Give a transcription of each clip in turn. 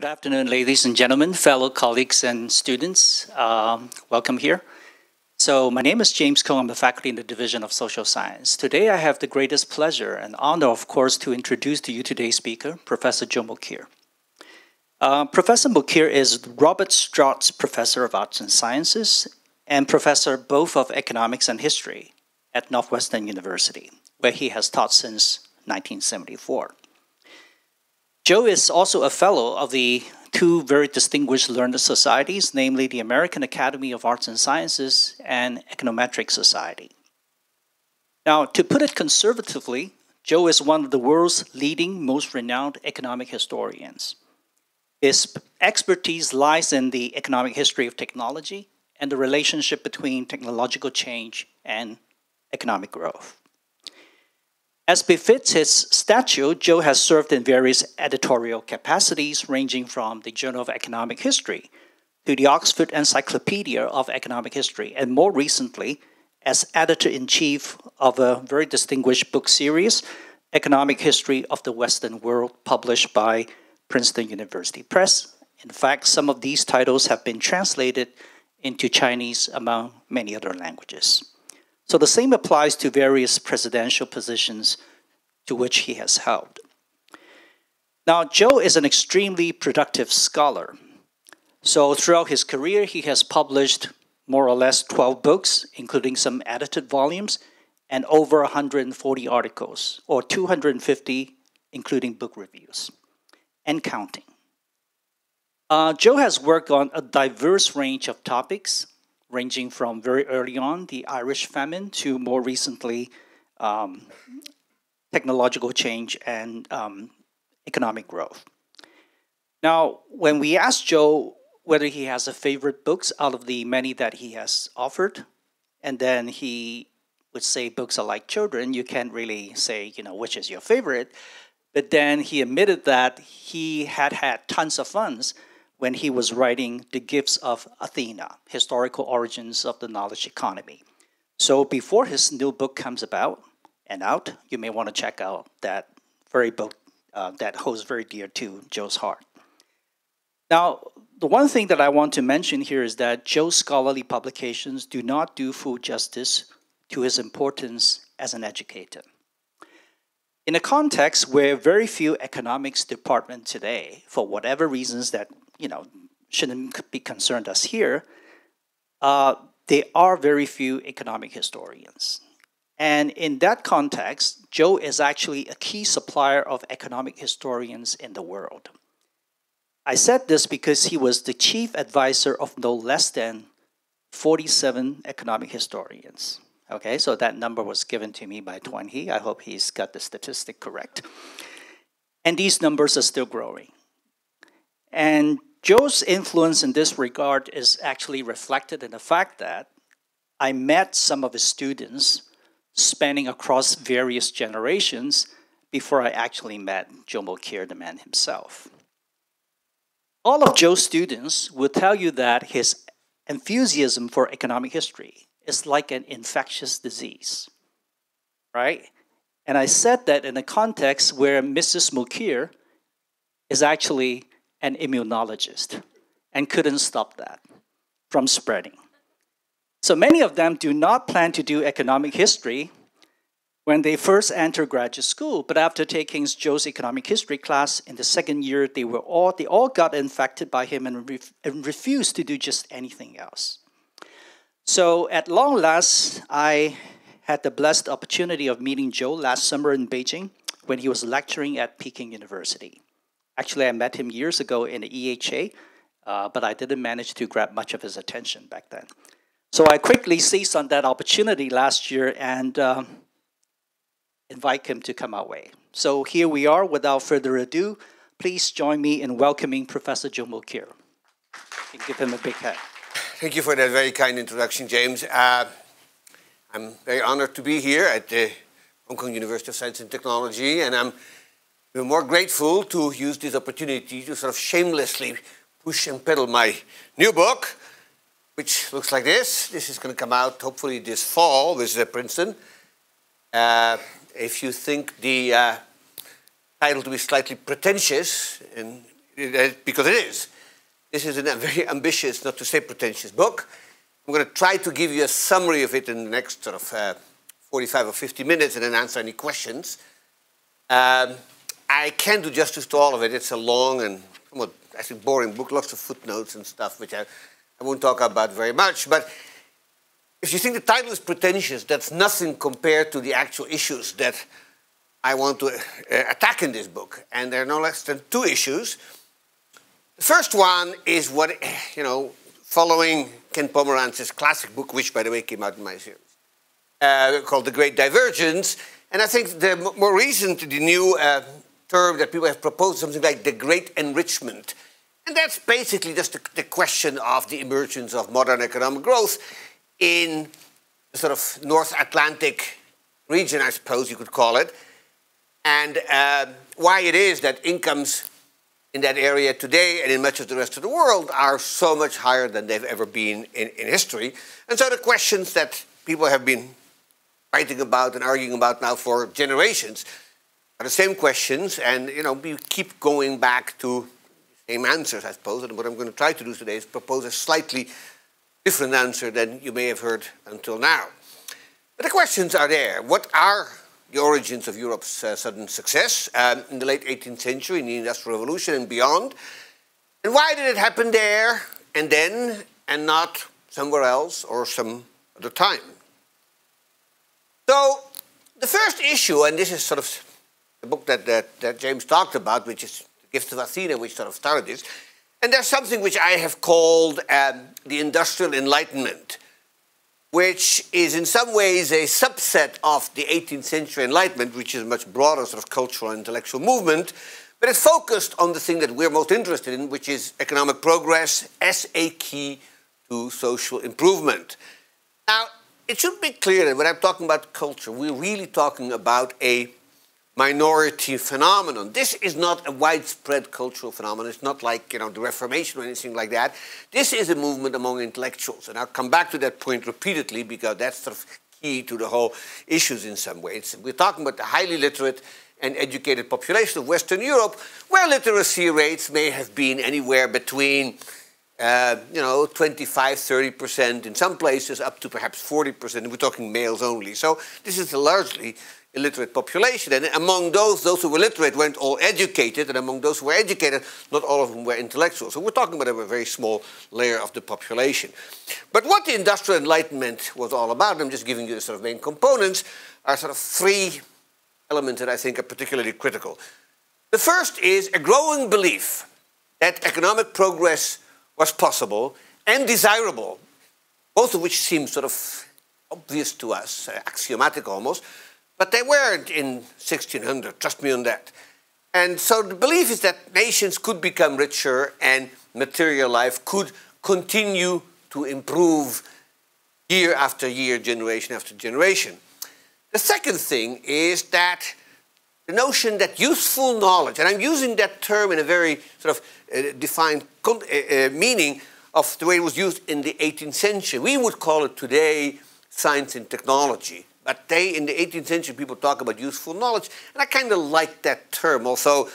Good afternoon, ladies and gentlemen, fellow colleagues and students. Welcome here. So my name is James Cohn. I'm the faculty in the Division of Social Science. Today I have the greatest pleasure and honor, of course, to introduce to you today's speaker, Professor Joel Mokyr. Professor Mokyr is Robert Strotz Professor of Arts and Sciences and Professor both of Economics and History at Northwestern University, where he has taught since 1974. Joe is also a fellow of the two very distinguished learned societies, namely the American Academy of Arts and Sciences and Econometric Society. Now, to put it conservatively, Joe is one of the world's leading, most renowned economic historians. His expertise lies in the economic history of technology and the relationship between technological change and economic growth. As befits his stature, Joe has served in various editorial capacities, ranging from the Journal of Economic History to the Oxford Encyclopedia of Economic History, and more recently, as editor-in-chief of a very distinguished book series, Economic History of the Western World, published by Princeton University Press. In fact, some of these titles have been translated into Chinese, among many other languages. So the same applies to various presidential positions to which he has held. Now, Joe is an extremely productive scholar. So throughout his career, he has published more or less 12 books, including some edited volumes, and over 140 articles, or 250, including book reviews, and counting. Joe has worked on a diverse range of topics, ranging from very early on, the Irish famine, to more recently, technological change and economic growth. Now, when we asked Joe whether he has a favorite books out of the many that he has offered, and then he would say books are like children, you can't really say, you know, which is your favorite. But then he admitted that he had had tons of fun when he was writing The Gifts of Athena, Historical Origins of the Knowledge Economy. So before his new book comes about and out, you may want to check out that very book that holds very dear to Joe's heart. Now, the one thing that I want to mention here is that Joe's scholarly publications do not do full justice to his importance as an educator. In a context where very few economics departments today, for whatever reasons that shouldn't be concerned us here, there are very few economic historians. And in that context, Joe is actually a key supplier of economic historians in the world. I said this because he was the chief advisor of no less than 47 economic historians. Okay, so that number was given to me by Twan He. I hope he's got the statistic correct. And these numbers are still growing. And Joe's influence in this regard is actually reflected in the fact that I met some of his students spanning across various generations before I actually met Joel Mokyr, the man himself. All of Joe's students will tell you that his enthusiasm for economic history is like an infectious disease, right? And I said that in a context where Mrs. Mokyr is actually an immunologist and couldn't stop that from spreading. So many of them do not plan to do economic history when they first enter graduate school, but after taking Joe's economic history class in the second year, they all got infected by him and refused to do just anything else. So at long last, I had the blessed opportunity of meeting Joe last summer in Beijing when he was lecturing at Peking University. Actually, I met him years ago in the EHA, but I didn't manage to grab much of his attention back then. So I quickly seized on that opportunity last year and invite him to come our way. So here we are. Without further ado, please join me in welcoming Professor Joel Mokyr. And give him a big hand. Thank you for that very kind introduction, James. I'm very honored to be here at the Hong Kong University of Science and Technology, and we're more grateful to use this opportunity to sort of shamelessly push and peddle my new book, which looks like this. This is going to come out hopefully this fall with Princeton. If you think the title to be slightly pretentious, and because it is. This is a very ambitious, not to say pretentious book. I'm going to try to give you a summary of it in the next sort of 45 or 50 minutes and then answer any questions. I can't do justice to all of it. It's a long and somewhat, actually, boring book, lots of footnotes and stuff, which I won't talk about very much. But if you think the title is pretentious, that's nothing compared to the actual issues that I want to attack in this book. And there are no less than two issues. The first one is what, you know, following Ken Pomeranz's classic book, which, by the way, came out in my series, called The Great Divergence. And I think the more recent, the new term that people have proposed, something like the Great Enrichment. And that's basically just the question of the emergence of modern economic growth in the sort of North Atlantic region, I suppose you could call it, and why it is that incomes in that area today and in much of the rest of the world are so much higher than they've ever been in history. And so the questions that people have been writing about and arguing about now for generations are the same questions, and you know, we keep going back to the same answers, I suppose. And what I'm going to try to do today is propose a slightly different answer than you may have heard until now. But the questions are there. What are the origins of Europe's sudden success in the late 18th century, in the Industrial Revolution and beyond? And why did it happen there and then and not somewhere else or some other time? So the first issue, and this is sort of the book that James talked about, which is The Gifts of Athena, which sort of started this. And there's something which I have called the Industrial Enlightenment, which is in some ways a subset of the 18th century Enlightenment, which is a much broader sort of cultural and intellectual movement, but it's focused on the thing that we're most interested in, which is economic progress as a key to social improvement. Now, it should be clear that when I'm talking about culture, we're really talking about a minority phenomenon. This is not a widespread cultural phenomenon. It's not like, you know, the Reformation or anything like that. This is a movement among intellectuals. And I'll come back to that point repeatedly because that's sort of key to the whole issues in some ways. We're talking about the highly literate and educated population of Western Europe, where literacy rates may have been anywhere between, you know, 25, 30% in some places, up to perhaps 40%. We're talking males only. So this is largely illiterate population, and among those who were literate weren't all educated, and among those who were educated, not all of them were intellectuals. So we're talking about a very small layer of the population. But what the Industrial Enlightenment was all about, I'm just giving you the sort of main components, are sort of three elements that I think are particularly critical. The first is a growing belief that economic progress was possible and desirable, both of which seem sort of obvious to us, axiomatic almost, but they weren't in 1600, trust me on that. And so the belief is that nations could become richer and material life could continue to improve year after year, generation after generation. The second thing is that the notion that useful knowledge, and I'm using that term in a very sort of defined meaning of the way it was used in the 18th century. We would call it today science and technology. But they, in the 18th century, people talk about useful knowledge, and I kind of like that term. Also,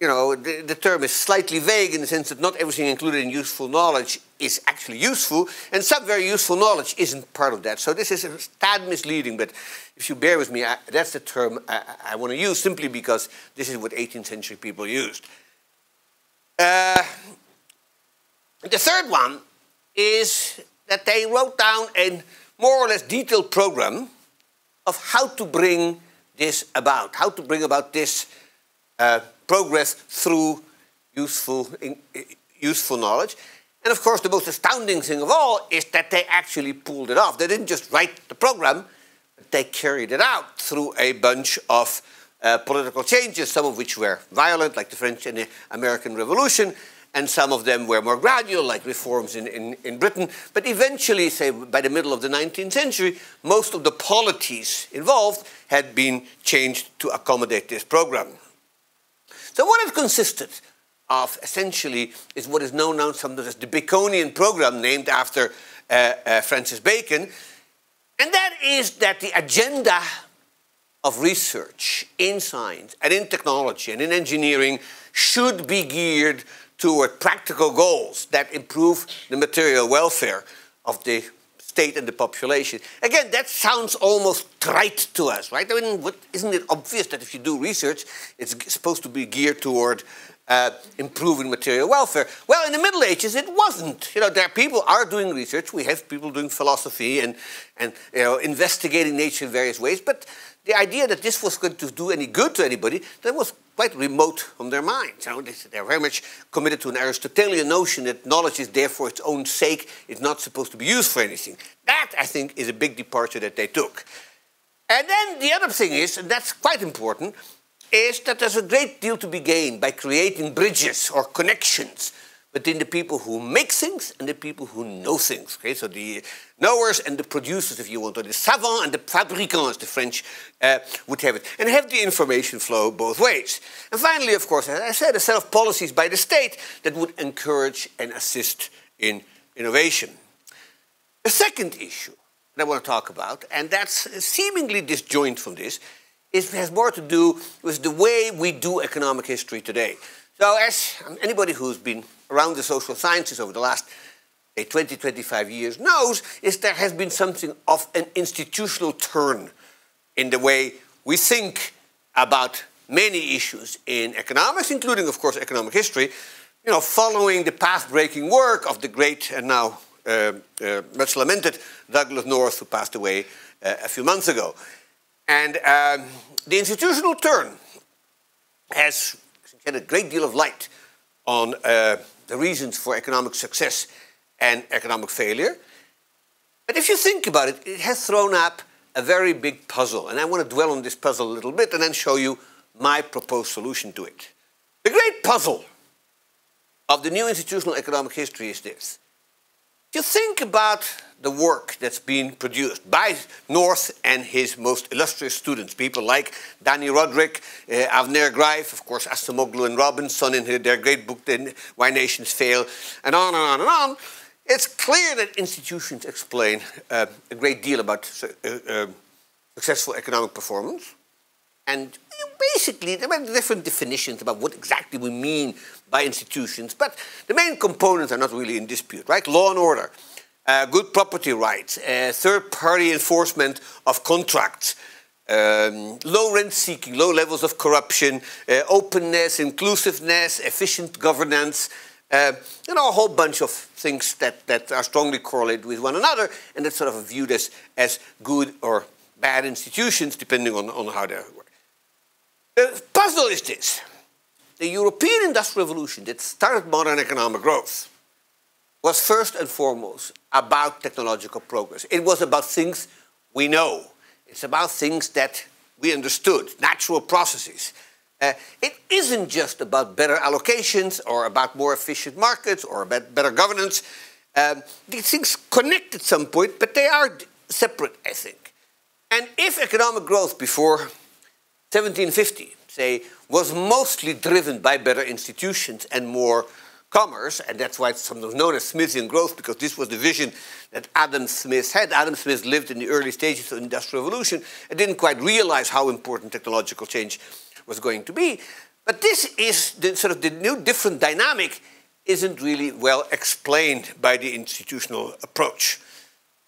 you know, the term is slightly vague in the sense that not everything included in useful knowledge is actually useful, and some very useful knowledge isn't part of that. So this is a tad misleading, but if you bear with me, that's the term I want to use simply because this is what 18th century people used. The third one is that they wrote down a more or less detailed program of how to bring this about, how to bring about this progress through useful knowledge. And of course, the most astounding thing of all is that they actually pulled it off. They didn't just write the program, but they carried it out through a bunch of political changes, some of which were violent, like the French and the American Revolution, and some of them were more gradual, like reforms in Britain. But eventually, say, by the middle of the 19th century, most of the polities involved had been changed to accommodate this program. So what it consisted of, essentially, is what is known now sometimes as the Baconian program, named after Francis Bacon. And that is that the agenda of research in science and in technology and in engineering should be geared toward practical goals that improve the material welfare of the state and the population. Again, that sounds almost trite to us, right? I mean, isn't it obvious that if you do research, it's supposed to be geared toward improving material welfare? Well, in the Middle Ages, it wasn't. You know, there are people are doing research. We have people doing philosophy and you know, investigating nature in various ways. But the idea that this was going to do any good to anybody, that was quite remote from their minds. You know, they're very much committed to an Aristotelian notion that knowledge is there for its own sake. It's not supposed to be used for anything. That, I think, is a big departure that they took. And then the other thing is, and that's quite important, is that there's a great deal to be gained by creating bridges or connections between the people who make things and the people who know things. Okay? So the knowers and the producers, if you want, or the savants and the fabricants, the French would have it, and have the information flow both ways. And finally, of course, as I said, a set of policies by the state that would encourage and assist in innovation. The second issue that I want to talk about, and that's seemingly disjoint from this, it has more to do with the way we do economic history today. So as anybody who's been around the social sciences over the last 20, 25 years knows, is there has been something of an institutional turn in the way we think about many issues in economics, including, of course, economic history, you know, following the path-breaking work of the great and now much lamented Douglas North, who passed away a few months ago. And the institutional turn has shed a great deal of light on the reasons for economic success and economic failure. But if you think about it, it has thrown up a very big puzzle. And I want to dwell on this puzzle a little bit and then show you my proposed solution to it. The great puzzle of the new institutional economic history is this. If you think about the work that's been produced by North and his most illustrious students, people like Danny Roderick, Avner Greif, of course, Acemoglu and Robinson in their great book, Why Nations Fail, and on and on and on, it's clear that institutions explain a great deal about successful economic performance. And basically, there are different definitions about what exactly we mean by institutions, but the main components are not really in dispute, right? Law and order, good property rights, third-party enforcement of contracts, low rent-seeking, low levels of corruption, openness, inclusiveness, efficient governance, you know, a whole bunch of things that are strongly correlated with one another, and that's sort of viewed as good or bad institutions, depending on how they work. The puzzle is this. The European Industrial Revolution that started modern economic growth was first and foremost about technological progress. It was about things we know. It's about things that we understood, natural processes. It isn't just about better allocations or about more efficient markets or about better governance. These things connect at some point, but they are separate, I think. And if economic growth before 1750, say, was mostly driven by better institutions and more commerce, and that's why it's sometimes known as Smithian growth, because this was the vision that Adam Smith had. Adam Smith lived in the early stages of the Industrial Revolution and didn't quite realize how important technological change was going to be. But this is the, sort of the new different dynamic isn't really well explained by the institutional approach.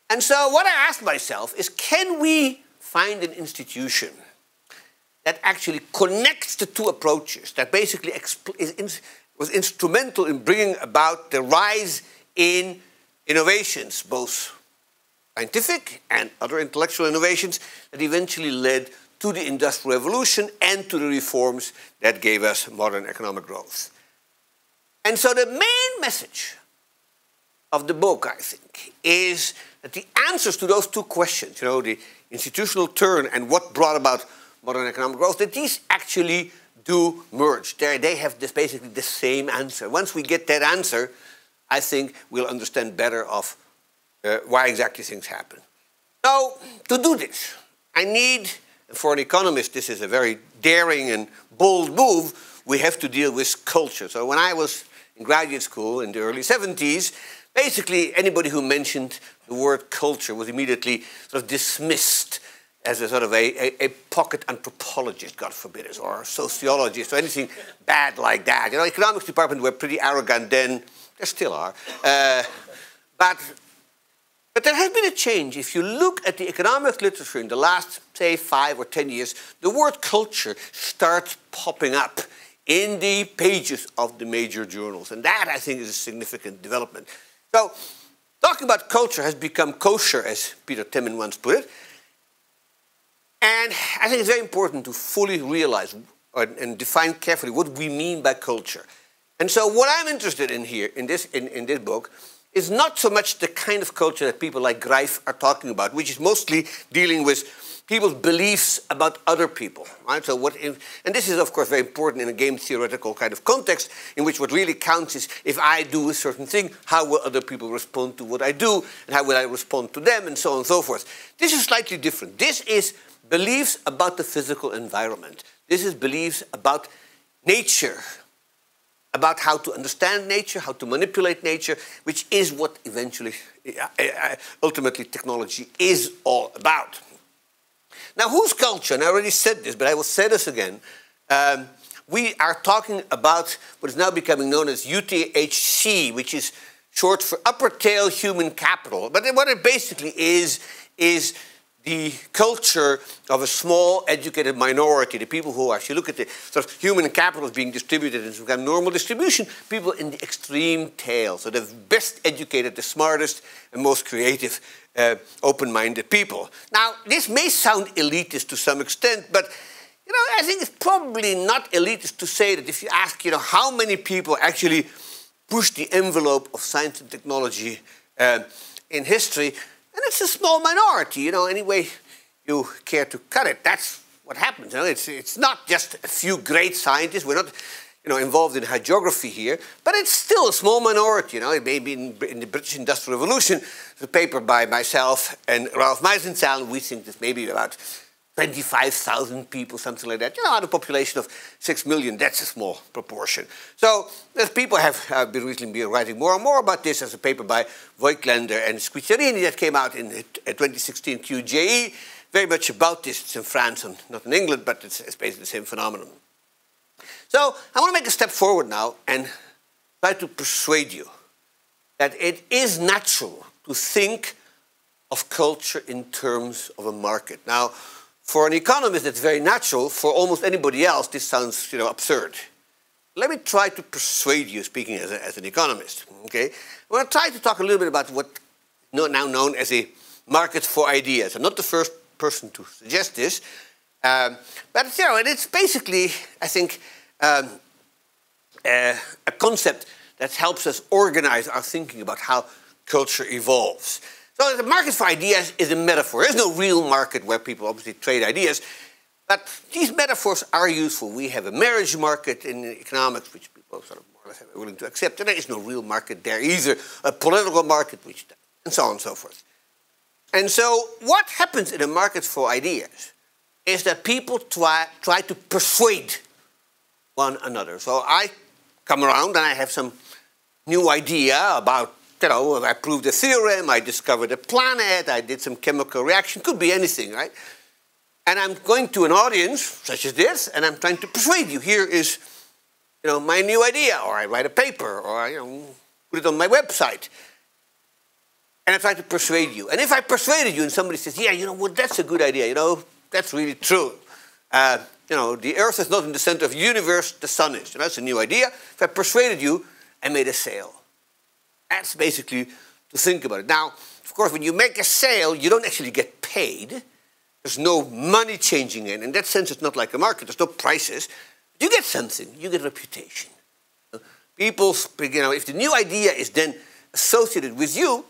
And so what I asked myself is, can we find an institution that actually connects the two approaches, that basically was instrumental in bringing about the rise in innovations, both scientific and other intellectual innovations, that eventually led to the Industrial Revolution and to the reforms that gave us modern economic growth. And so the main message of the book, I think, is that the answers to those two questions, you know, the institutional turn and what brought about modern economic growth, that these actually do merge. They have this basically the same answer. Once we get that answer, I think we'll understand better of why exactly things happen. Now, to do this, I need, for an economist, this is a very daring and bold move, we have to deal with culture. So when I was in graduate school in the early 70s, basically anybody who mentioned the word culture was immediately sort of dismissed as a sort of a pocket anthropologist, God forbid it, or a sociologist, or anything bad like that. You know, economics department were pretty arrogant then. They still are. But there has been a change. If you look at the economic literature in the last, say, 5 or 10 years, the word culture starts popping up in the pages of the major journals. And that, I think, is a significant development. So talking about culture has become kosher, as Peter Temin once put it. And I think it's very important to fully realize and define carefully what we mean by culture. And so what I'm interested in here, in this book, is not so much the kind of culture that people like Greif are talking about, which is mostly dealing with people's beliefs about other people. Right? So what if, and this is, of course, very important in a game theoretical kind of context, in which what really counts is, if I do a certain thing, how will other people respond to what I do, and how will I respond to them, and so on and so forth. This is slightly different. This is beliefs about the physical environment. This is beliefs about nature, about how to understand nature, how to manipulate nature, which is what eventually, ultimately, technology is all about. Now, whose culture? And I already said this, but I will say this again. We are talking about what is now becoming known as UTHC, which is short for Upper Tail Human Capital. But what it basically is the culture of a small educated minority, the people who are, if you look at the sort of human capital is being distributed in some kind of normal distribution, people in the extreme tail, so the best educated, the smartest and most creative, open-minded people. Now, this may sound elitist to some extent, but you know, I think it's probably not elitist to say that if you ask, you know, how many people actually push the envelope of science and technology in history, and it's a small minority, you know, any way you care to cut it. That's what happens. You know? It's not just a few great scientists. We're not, you know, involved in hagiography here, but it's still a small minority. You know, it may be in the British Industrial Revolution, the paper by myself and Ralph Meisenzahl, we think there's maybe about 25,000 people, something like that. You know, out of a population of 6 million, that's a small proportion. So people have been recently writing more and more about this. There's a paper by Voigtländer and Squicciarini that came out in 2016 QJE, very much about this. It's in France and not in England, but it's basically the same phenomenon. So I want to make a step forward now and try to persuade you that it is natural to think of culture in terms of a market. Now, for an economist, that's very natural. For almost anybody else, this sounds, you know, absurd. Let me try to persuade you, speaking as an economist. Okay, I'm going to try to talk a little bit about what's now known as a market for ideas. I'm not the first person to suggest this, but you know, and it's basically, I think, a concept that helps us organize our thinking about how culture evolves. So the market for ideas is a metaphor. There's no real market where people obviously trade ideas, but these metaphors are useful. We have a marriage market in economics, which people sort of more or less are willing to accept, and there is no real market there either. A political market, which, and so on and so forth. And so what happens in a market for ideas is that people try to persuade one another. So I come around and I have some new idea about, you know, I proved a theorem, I discovered a planet, I did some chemical reaction, could be anything, right? And I'm going to an audience, such as this, and I'm trying to persuade you. Here is, you know, my new idea, or I write a paper, or I, you know, put it on my website. And I try to persuade you. And if I persuaded you and somebody says, yeah, you know what, well, that's a good idea, you know, that's really true. You know, the Earth is not in the center of the universe, the sun is. You know, that's a new idea. If I persuaded you, I made a sale. That's basically to think about it. Now, of course, when you make a sale, you don't actually get paid. There's no money changing in. In that sense, it's not like a market. There's no prices. You get something. You get reputation. People, you know, if the new idea is then associated with you,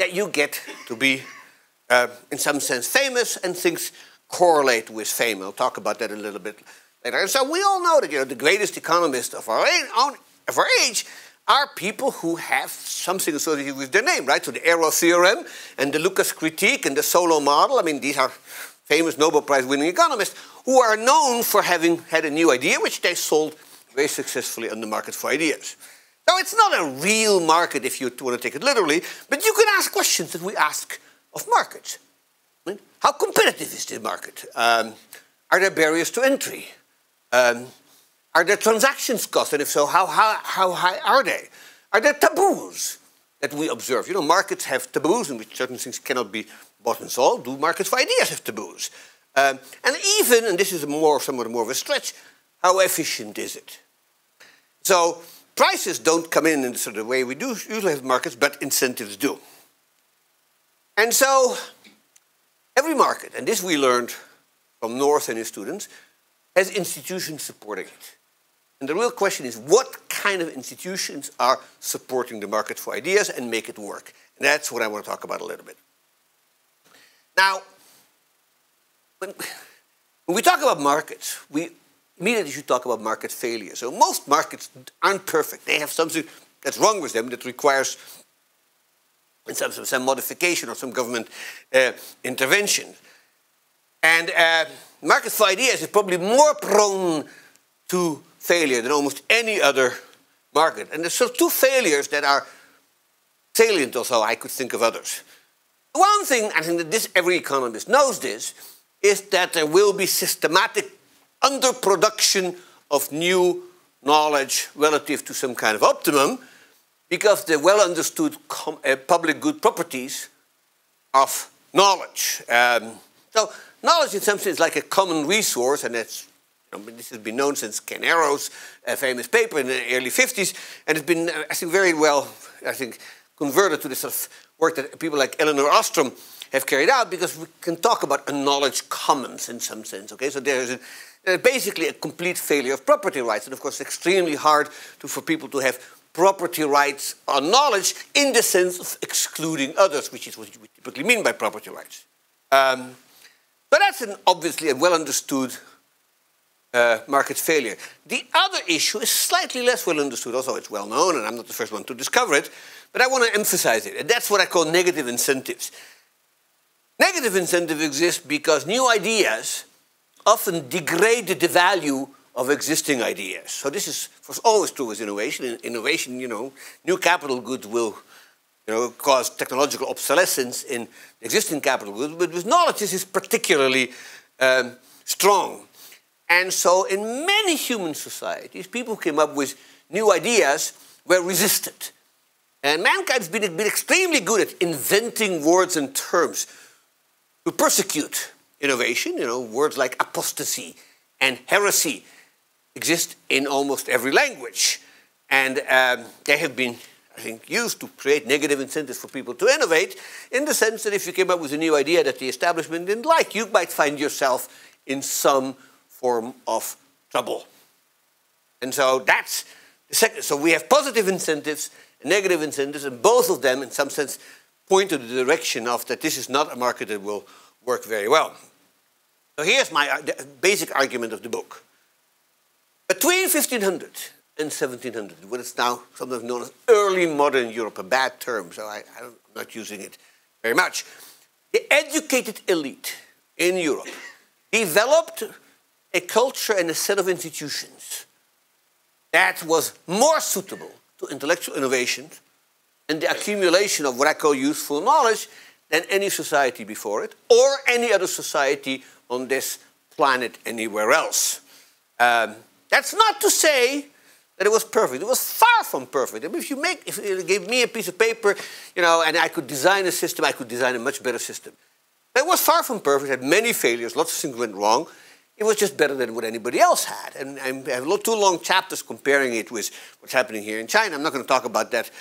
that you get to be, in some sense, famous, and things correlate with fame. I'll talk about that a little bit later. And so we all know that, you know, the greatest economists of our age are people who have something associated with their name, right? So the Arrow theorem and the Lucas critique and the Solow model, I mean, these are famous Nobel Prize winning economists who are known for having had a new idea, which they sold very successfully on the market for ideas. Now, it's not a real market if you want to take it literally, but you can ask questions that we ask of markets. How competitive is the market? Are there barriers to entry? Are there transactions costs? And if so, how high are they? Are there taboos that we observe? You know, markets have taboos in which certain things cannot be bought and sold. Do markets for ideas have taboos? And even, and this is somewhat more of a stretch, how efficient is it? So prices don't come in the sort of way we do usually have markets, but incentives do. And so every market, and this we learned from North and his students, has institutions supporting it. And the real question is, what kind of institutions are supporting the market for ideas and make it work? And that's what I want to talk about a little bit. Now, when we talk about markets, we immediately should talk about market failure. So most markets aren't perfect. They have something that's wrong with them that requires some modification or some government intervention. And market for ideas is probably more prone to failure than almost any other market. And there's sort of two failures that are salient, although I could think of others. One thing, I think that every economist knows this, is that there will be systematic underproduction of new knowledge relative to some kind of optimum, because the well-understood public good properties of knowledge. So knowledge in some sense is like a common resource, and that's, you know, this has been known since Ken Arrow's famous paper in the early 50s, and it's been, I think, very well, I think, converted to this sort of work that people like Eleanor Ostrom have carried out, because we can talk about a knowledge commons in some sense, okay? So there's basically a complete failure of property rights, and of course it's extremely hard for people to have property rights on knowledge in the sense of excluding others, which is what we typically mean by property rights. But that's obviously a well-understood market failure. The other issue is slightly less well-understood, although it's well-known, and I'm not the first one to discover it, but I want to emphasize it, and that's what I call negative incentives. Negative incentives exist because new ideas often degrade the value of existing ideas. So this is always true with innovation. Innovation, you know, new capital goods will, you know, cause technological obsolescence in existing capital goods, but with knowledge this is particularly strong. And so in many human societies, people who came up with new ideas were resisted. And mankind's been extremely good at inventing words and terms to persecute innovation. You know, words like apostasy and heresy exist in almost every language. And they have been, I think, used to create negative incentives for people to innovate, in the sense that if you came up with a new idea that the establishment didn't like, you might find yourself in some form of trouble. And so that's the second. So we have positive incentives and negative incentives, and both of them, in some sense, point to the direction of that this is not a market that will work very well. So here's my basic argument of the book. Between 1500 and 1700, what is now sometimes known as early modern Europe, a bad term, so I'm not using it very much. The educated elite in Europe developed a culture and a set of institutions that was more suitable to intellectual innovation and the accumulation of what I call useful knowledge than any society before it, or any other society on this planet anywhere else. That's not to say that it was perfect. It was far from perfect. I mean, if you gave me a piece of paper, you know, and I could design a system, I could design a much better system. But it was far from perfect. It had many failures. Lots of things went wrong. It was just better than what anybody else had. And I have two long chapters comparing it with what's happening here in China. I'm not going to talk about that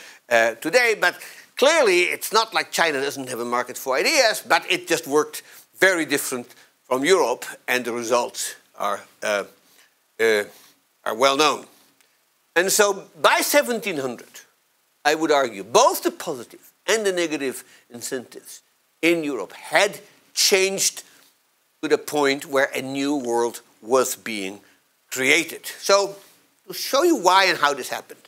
today, but clearly it's not like China doesn't have a market for ideas, but it just worked very different from Europe, and the results are well known. And so by 1700, I would argue, both the positive and the negative incentives in Europe had changed to the point where a new world was being created. So to show you why and how this happened,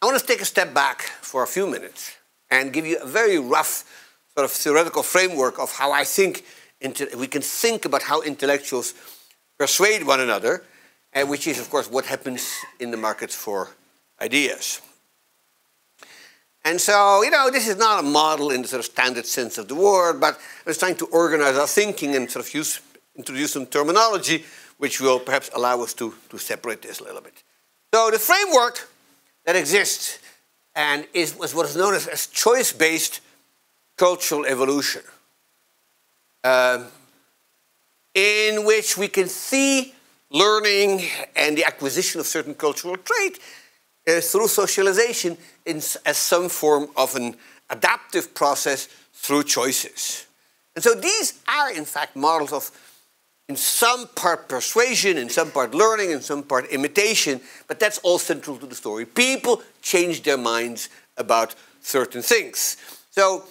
I want to take a step back for a few minutes and give you a very rough sort of theoretical framework of how I think we can think about how intellectuals persuade one another, and which is, of course, what happens in the markets for ideas. And so, you know, this is not a model in the sort of standard sense of the word, but I was trying to organize our thinking and sort of introduce some terminology which will perhaps allow us to separate this a little bit. So the framework that exists and was what is known as choice-based cultural evolution, in which we can see learning and the acquisition of certain cultural traits through socialization as some form of an adaptive process through choices. And so these are, in fact, models of, in some part, persuasion, in some part, learning, in some part, imitation. But that's all central to the story. People change their minds about certain things. So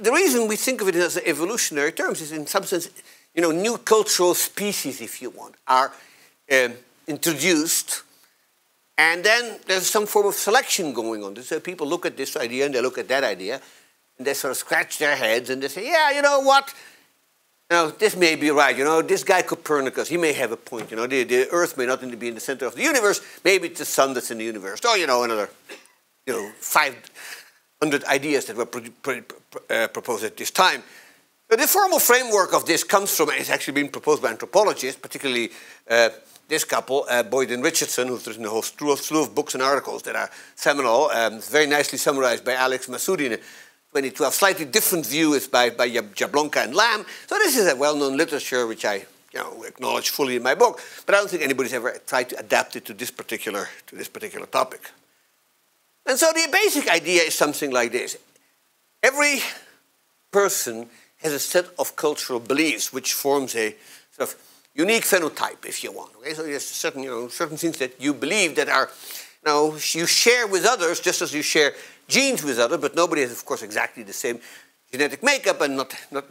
the reason we think of it as evolutionary terms is, in some sense, you know, new cultural species, if you want, are introduced. And then there's some form of selection going on. So people look at this idea and they look at that idea, and they sort of scratch their heads and they say, yeah, you know what? You know, this may be right. You know, this guy Copernicus, he may have a point. You know, the Earth may not be in the center of the universe. Maybe it's the sun that's in the universe. Or, you know, another, you know, 500 ideas that were proposed at this time. But the formal framework of this comes from, it's actually been proposed by anthropologists, particularly this couple, Boyden Richardson, who's written a whole slew of books and articles that are seminal. Very nicely summarized by Alex Masudi in a 2012. Slightly different view is by Jablonka and Lamb. So this is a well-known literature which I, you know, acknowledge fully in my book, but I don't think anybody's ever tried to adapt it to this particular topic. And so the basic idea is something like this. Every person has a set of cultural beliefs which forms a sort of unique phenotype, if you want. Okay? So there's certain, you know, certain things that you believe that are, you know, you share with others just as you share genes with others, but nobody has, of course, exactly the same genetic makeup, and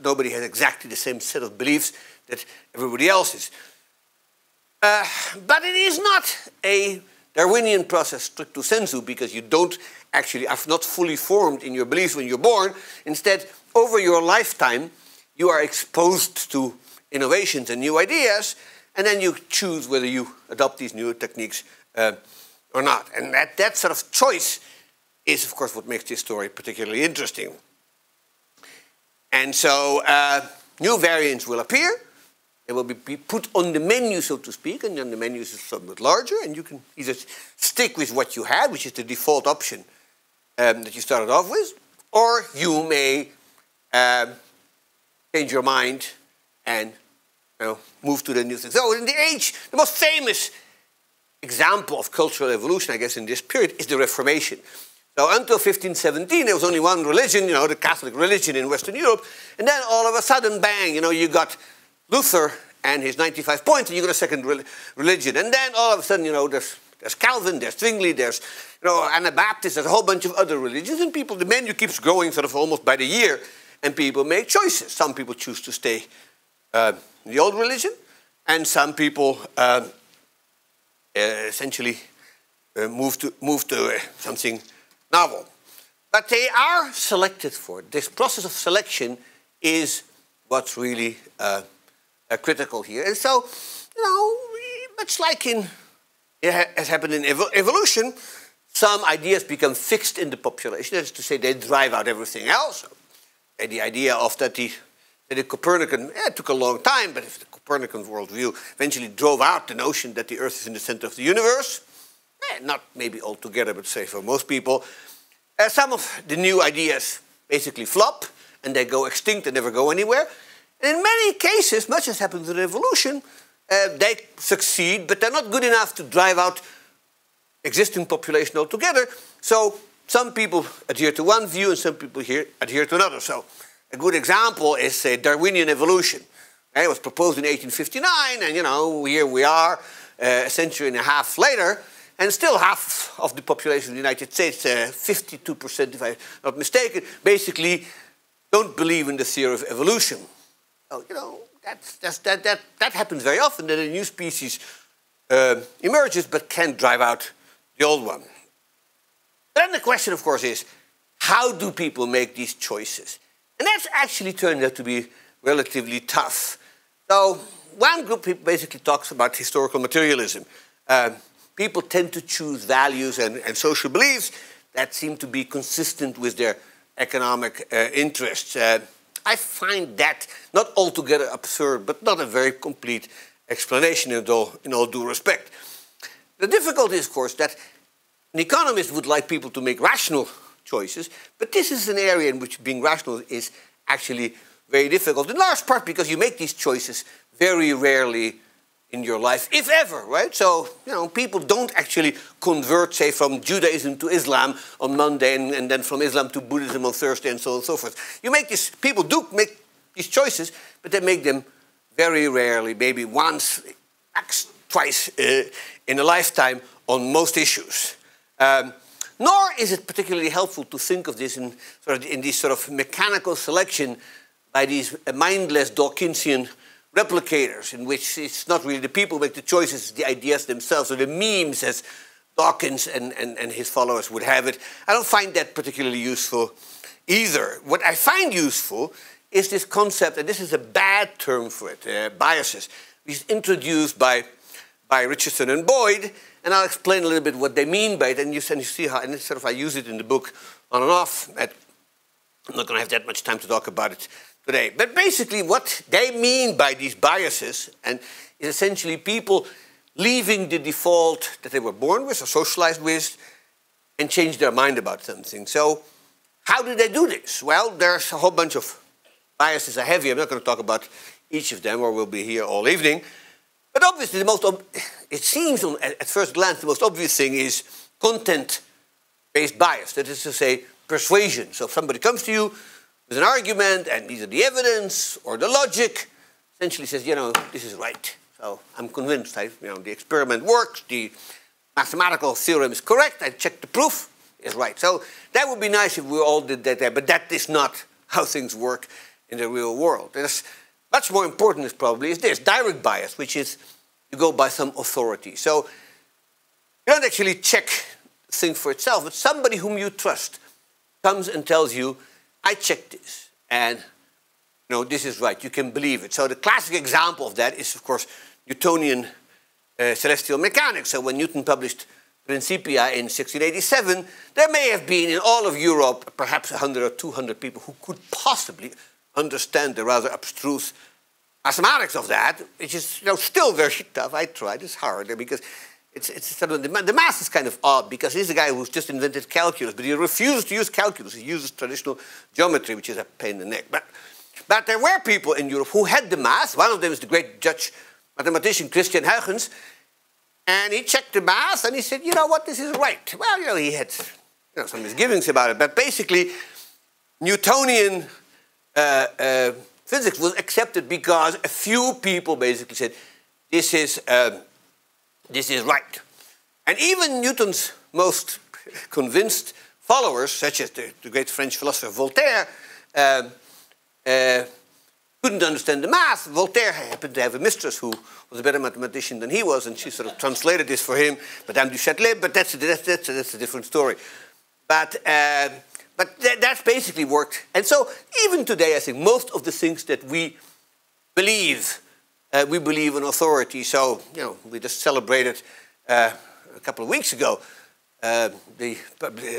nobody has exactly the same set of beliefs that everybody else is. But it is not a Darwinian process stricto sensu, because you don't actually, are not fully formed in your beliefs when you're born. Instead, over your lifetime, you are exposed to innovations and new ideas, and then you choose whether you adopt these new techniques or not. And that sort of choice is, of course, what makes this story particularly interesting. And so new variants will appear. They will be put on the menu, so to speak, and then the menu is somewhat larger, and you can either stick with what you had, which is the default option that you started off with, or you may change your mind and, you know, move to the new thing. So in the age, the most famous example of cultural evolution, I guess, in this period is the Reformation. So until 1517, there was only one religion, you know, the Catholic religion in Western Europe. And then all of a sudden, bang, you know, you got Luther and his 95 points, and you got a second religion. And then all of a sudden, you know, there's Calvin, there's Zwingli, there's, you know, Anabaptists, there's a whole bunch of other religions. And people, the menu keeps growing sort of almost by the year. And people make choices. Some people choose to stay in the old religion, and some people essentially move to something novel. But they are selected for it. This process of selection is what's really critical here. And so, you know, much like as happened in evolution, some ideas become fixed in the population. That is to say, they drive out everything else. And the idea of that the Copernican, it took a long time, but if the Copernican worldview eventually drove out the notion that the Earth is in the center of the universe, not maybe altogether, but say for most people, some of the new ideas basically flop, and they go extinct and never go anywhere. And in many cases, much as happens in evolution, they succeed, but they're not good enough to drive out existing population altogether. So some people adhere to one view and some people here adhere to another. So a good example is, say, Darwinian evolution. It was proposed in 1859, and, you know, here we are a century and a half later, and still half of the population of the United States, 52%, if I'm not mistaken, basically don't believe in the theory of evolution. So, you know, that happens very often, that a new species emerges but can drive out the old one. Then the question, of course, is how do people make these choices? And that's actually turned out to be relatively tough. So one group basically talks about historical materialism. People tend to choose values and social beliefs that seemed to be consistent with their economic interests. I find that not altogether absurd, but not a very complete explanation, in all due respect. The difficulty is, of course, that an economist would like people to make rational choices, but this is an area in which being rational is actually very difficult, in large part because you make these choices very rarely in your life, if ever, right? So, you know, people don't actually convert, say, from Judaism to Islam on Monday and then from Islam to Buddhism on Thursday and so on and so forth. You make these, people do make these choices, but they make them very rarely, maybe once, twice in a lifetime on most issues. Nor is it particularly helpful to think of this in, these sort of mechanical selection by these mindless Dawkinsian replicators, in which it's not really the people who make the choices, the ideas themselves, or the memes, as Dawkins and his followers would have it. I don't find that particularly useful either. What I find useful is this concept, and this is a bad term for it, biases, which is introduced by Richardson and Boyd, and I'll explain a little bit what they mean by it, and you see how, and sort of I use it in the book on and off. I'm not going to have that much time to talk about it today. But basically what they mean by these biases is essentially people leaving the default that they were born with or socialized with and change their mind about something. So how do they do this? Well, there's a whole bunch of biases I have here. I'm not going to talk about each of them, or we'll be here all evening. But obviously the most, it seems at first glance, the most obvious thing is content-based bias. That is to say, persuasion. So if somebody comes to you with an argument, and either the evidence or the logic essentially says, you know, this is right. So I'm convinced, the experiment works, the mathematical theorem is correct, I checked the proof, it's right. So that would be nice if we all did that there, but that is not how things work in the real world. There's much more important is this, direct bias, which is you go by some authority. So you don't actually check things for itself, but somebody whom you trust comes and tells you, I checked this, and no, this is right. You can believe it. So the classic example of that is, of course, Newtonian celestial mechanics. So when Newton published Principia in 1687, there may have been in all of Europe perhaps 100 or 200 people who could possibly understand the rather abstruse mathematics of that, which is still very tough. I tried. It's hard because the math is kind of odd, because he's a guy who's just invented calculus, but he refused to use calculus. He uses traditional geometry, which is a pain in the neck. But there were people in Europe who had the math. One of them is the great Dutch mathematician Christian Huygens, and he checked the math and he said, you know what, this is right. Well, he had some misgivings about it, but basically Newtonian physics was accepted because a few people basically said, this is right. And even Newton's most convinced followers, such as the great French philosopher Voltaire, couldn't understand the math. Voltaire happened to have a mistress who was a better mathematician than he was, and she sort of translated this for him, Madame du Châtelet, but that's a different story. But that's basically worked. And so even today, I think most of the things that we believe in authority. So, we just celebrated a couple of weeks ago the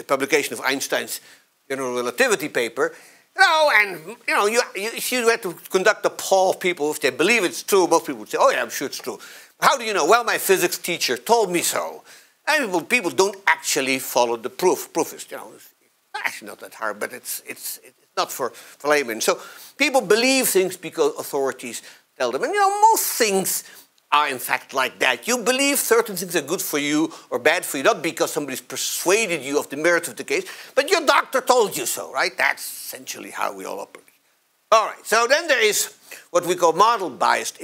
publication of Einstein's general relativity paper. If you had to conduct a poll of people, if they believe it's true, most people would say, oh yeah, I'm sure it's true. How do you know? Well, my physics teacher told me so. And people don't actually follow the proof. Proof is, it's actually not that hard, but it's not for laymen. So people believe things because authorities tell them. And most things are in fact like that. You believe certain things are good for you or bad for you, not because somebody's persuaded you of the merit of the case, but your doctor told you so, right? That's essentially how we all operate. All right, so then there is what we call model-based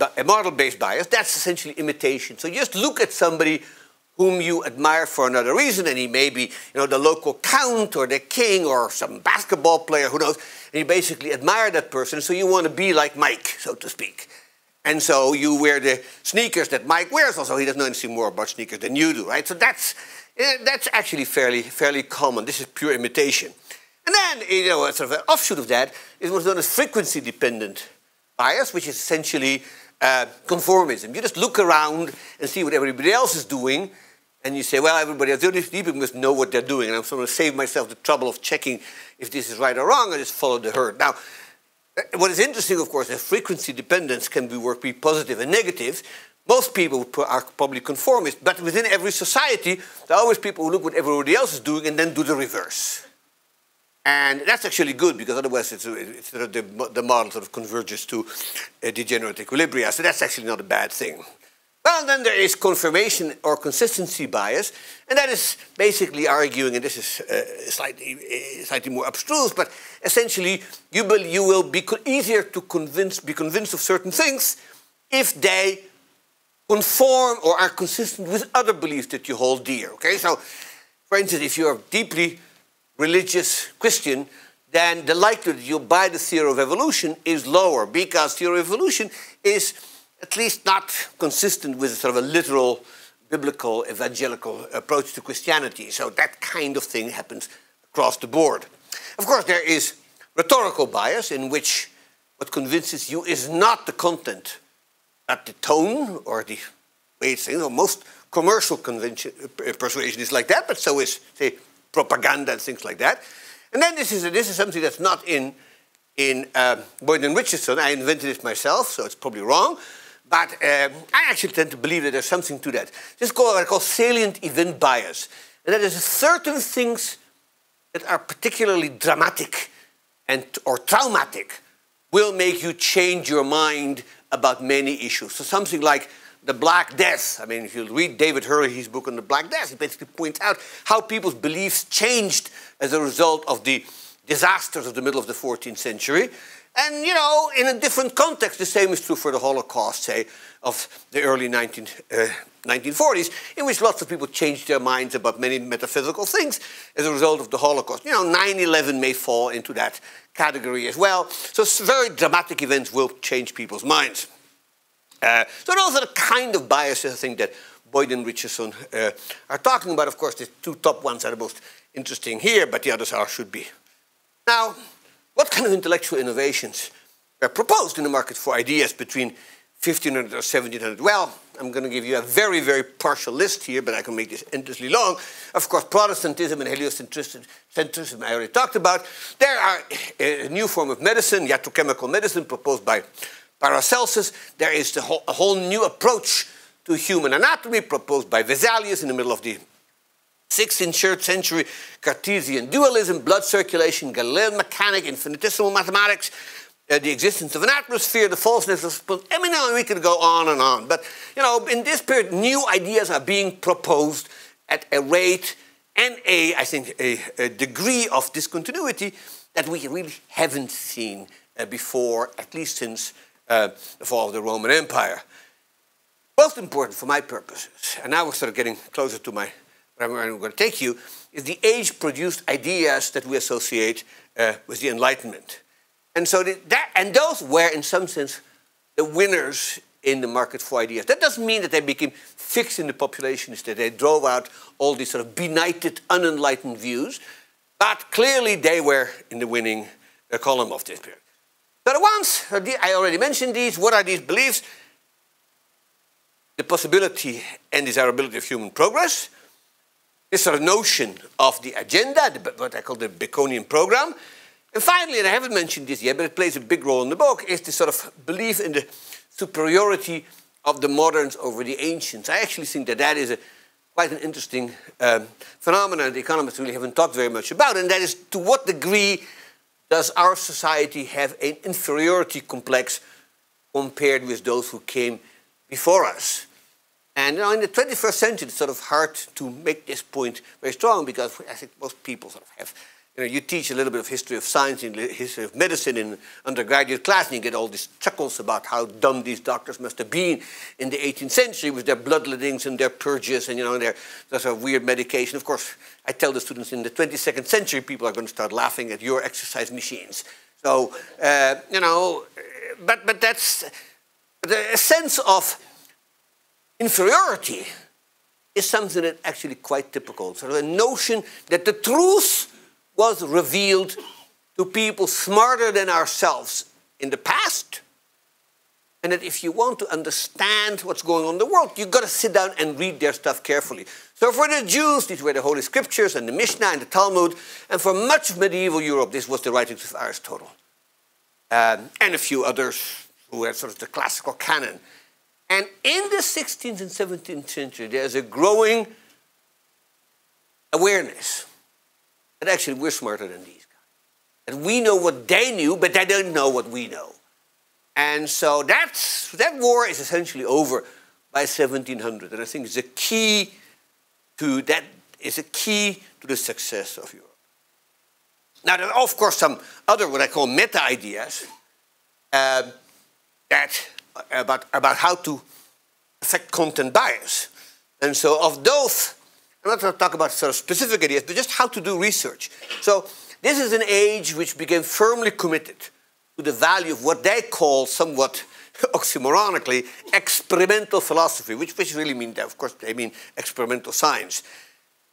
bias. That's essentially imitation. So just look at somebody whom you admire for another reason, and he may be, the local count or the king or some basketball player, who knows, and you basically admire that person, so you want to be like Mike, so to speak. And so you wear the sneakers that Mike wears, although he doesn't know anything more about sneakers than you do, right? So that's actually fairly common. This is pure imitation. And then, sort of an offshoot of that is what's known as frequency-dependent bias, which is essentially conformism. You just look around and see what everybody else is doing, and you say, well, everybody else doing this, people must know what they're doing, and I'm sort of save myself the trouble of checking if this is right or wrong. I just follow the herd. Now, what is interesting, of course, is frequency dependence can be positive and negative. Most people are probably conformists, but within every society, there are always people who look what everybody else is doing and then do the reverse. And that's actually good, because otherwise it's the model sort of converges to degenerate equilibria. So that's actually not a bad thing. Well, then there is confirmation or consistency bias, and that is basically arguing, and this is slightly more abstruse, but essentially you will be easier to be convinced of certain things if they conform or are consistent with other beliefs that you hold dear. Okay, so for instance, if you're a deeply religious Christian, then the likelihood you'll buy the theory of evolution is lower, because theory of evolution is at least not consistent with sort of a literal, biblical, evangelical approach to Christianity. So that kind of thing happens across the board. Of course, there is rhetorical bias, in which what convinces you is not the content, but the tone or the way it's things. Most commercial persuasion is like that, but so is, say, propaganda and things like that. And then this is something that's not in Boyden Richardson. I invented it myself, so it's probably wrong. But I actually tend to believe that there's something to that. This is what I call salient event bias. And that is certain things that are particularly dramatic and or traumatic will make you change your mind about many issues. So something like the Black Death. I mean, if you read David Hurley's book on the Black Death, he basically points out how people's beliefs changed as a result of the disasters of the middle of the 14th century. And, you know, in a different context, the same is true for the Holocaust, say, of the early 1940s, in which lots of people changed their minds about many metaphysical things as a result of the Holocaust. You know, 9/11 may fall into that category as well. So very dramatic events will change people's minds. So those are the kind of biases, I think, that Boyden Richardson are talking about. Of course, the two top ones are the most interesting here, but the others should be. Now, what kind of intellectual innovations were proposed in the market for ideas between 1500 or 1700? Well, I'm going to give you a very, very partial list here, but I can make this endlessly long. Of course, Protestantism and heliocentrism I already talked about. There are a new form of medicine, iatrochemical medicine, proposed by Paracelsus. There is a whole new approach to human anatomy proposed by Vesalius in the middle of the 16th century, Cartesian dualism, blood circulation, Galilean mechanics, infinitesimal mathematics, the existence of an atmosphere, the falseness of space. I mean, we could go on and on. But, you know, in this period, new ideas are being proposed at a rate and I think, a degree of discontinuity that we really haven't seen before, at least since the fall of the Roman Empire. Most important for my purposes, and now we're sort of getting closer to my where I'm going to take you, is the age-produced ideas that we associate with the Enlightenment. And so those were, in some sense, the winners in the market for ideas. That doesn't mean that they became fixed in the population, that they drove out all these sort of benighted, unenlightened views, but clearly they were in the winning column of this period. So the ones, I already mentioned these, what are these beliefs? The possibility and desirability of human progress, this sort of notion of the agenda, what I call the Baconian program. And finally, and I haven't mentioned this yet, but it plays a big role in the book, is this sort of belief in the superiority of the moderns over the ancients. I actually think that that is quite an interesting phenomenon that economists really haven't talked very much about, and that is, to what degree does our society have an inferiority complex compared with those who came before us? And you know, in the 21st century, it's sort of hard to make this point very strong, because I think most people sort of have, you know, you teach a little bit of history of science and history of medicine in undergraduate class, and you get all these chuckles about how dumb these doctors must have been in the 18th century with their bloodlettings and their purges and, you know, their sort of weird medication. Of course, I tell the students in the 22nd century, people are going to start laughing at your exercise machines. So, you know, but that's a sense of inferiority is something that actually quite typical. So the notion that the truth was revealed to people smarter than ourselves in the past, and that if you want to understand what's going on in the world, you've got to sit down and read their stuff carefully. So for the Jews, these were the Holy Scriptures and the Mishnah and the Talmud, and for much of medieval Europe, this was the writings of Aristotle and a few others who had sort of the classical canon. And in the 16th and 17th century, there's a growing awareness that actually we're smarter than these guys. And we know what they knew, but they don't know what we know. And so that war is essentially over by 1700. And I think it's a key to that, is a key to the success of Europe. Now, there are, of course, some other what I call meta-ideas about how to affect content bias. And so of those, I'm not going to talk about sort of specific ideas, but just how to do research. So this is an age which became firmly committed to the value of what they call, somewhat oxymoronically, experimental philosophy, which really means, of course, they mean experimental science.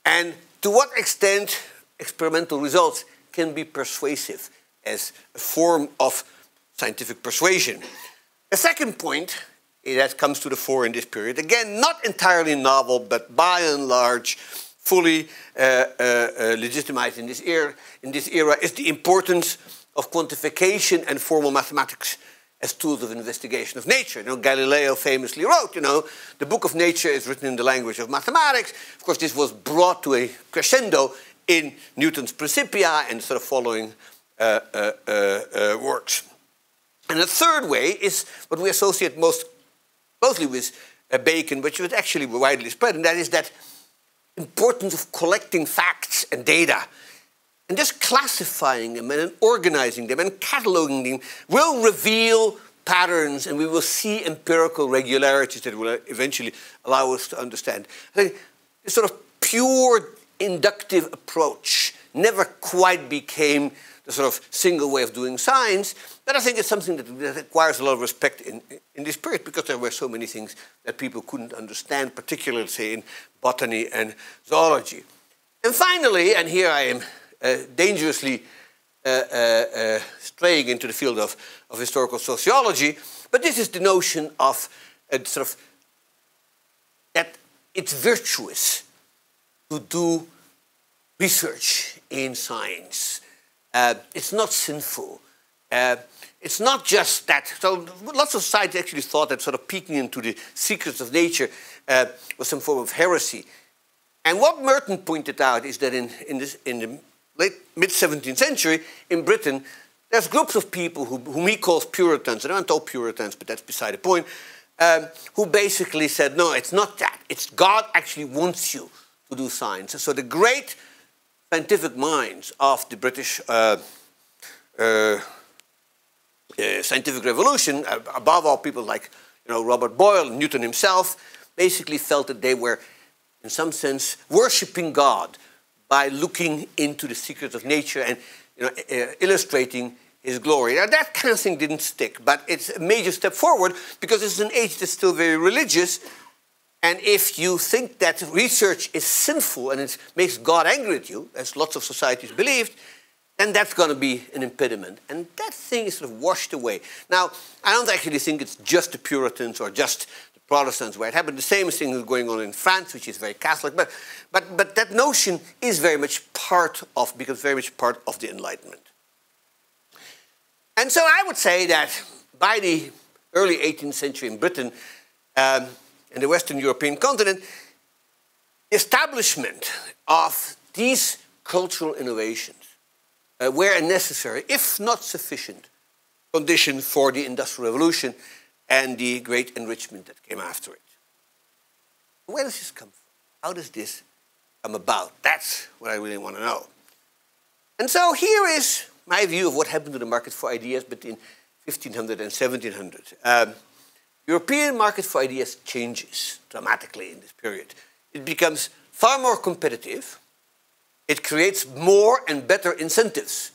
And to what extent experimental results can be persuasive as a form of scientific persuasion. The second point that comes to the fore in this period, again, not entirely novel, but by and large fully legitimized in this era, is the importance of quantification and formal mathematics as tools of investigation of nature. You know, Galileo famously wrote, you know, the book of nature is written in the language of mathematics. Of course, this was brought to a crescendo in Newton's Principia and sort of following works. And the third way is what we associate most closely with Bacon, which was actually widely spread, and that is that importance of collecting facts and data. And just classifying them and organizing them and cataloging them will reveal patterns, and we will see empirical regularities that will eventually allow us to understand. I think this sort of pure inductive approach never quite became the sort of single way of doing science, but I think it's something that requires a lot of respect in this period, because there were so many things that people couldn't understand, particularly, say, in botany and zoology. And finally, and here I am dangerously straying into the field of historical sociology, but this is the notion of sort of that it's virtuous to do research in science. It's not sinful. It's not just that. So lots of sides actually thought that sort of peeking into the secrets of nature was some form of heresy. And what Merton pointed out is that in the late mid-17th century, in Britain, there's groups of people whom he calls Puritans, and I don't know Puritans, but that's beside the point, who basically said, no, it's not that. It's God actually wants you to do science. And so the great scientific minds of the British scientific revolution, above all people like, you know, Robert Boyle, Newton himself, basically felt that they were, in some sense, worshipping God by looking into the secrets of nature and, you know, illustrating his glory. Now, that kind of thing didn't stick, but it's a major step forward because it's an age that's still very religious. And if you think that research is sinful and it makes God angry at you, as lots of societies believed, then that's going to be an impediment. And that thing is sort of washed away. Now, I don't actually think it's just the Puritans or just the Protestants where it happened. The same thing is going on in France, which is very Catholic. But that notion is very much part of, becomes very much part of the Enlightenment. And so I would say that by the early 18th century in Britain, in the Western European continent, the establishment of these cultural innovations were a necessary, if not sufficient, condition for the Industrial Revolution and the great enrichment that came after it. Where does this come from? How does this come about? That's what I really want to know. And so here is my view of what happened to the market for ideas between 1500 and 1700. European market for ideas changes dramatically in this period. It becomes far more competitive. It creates more and better incentives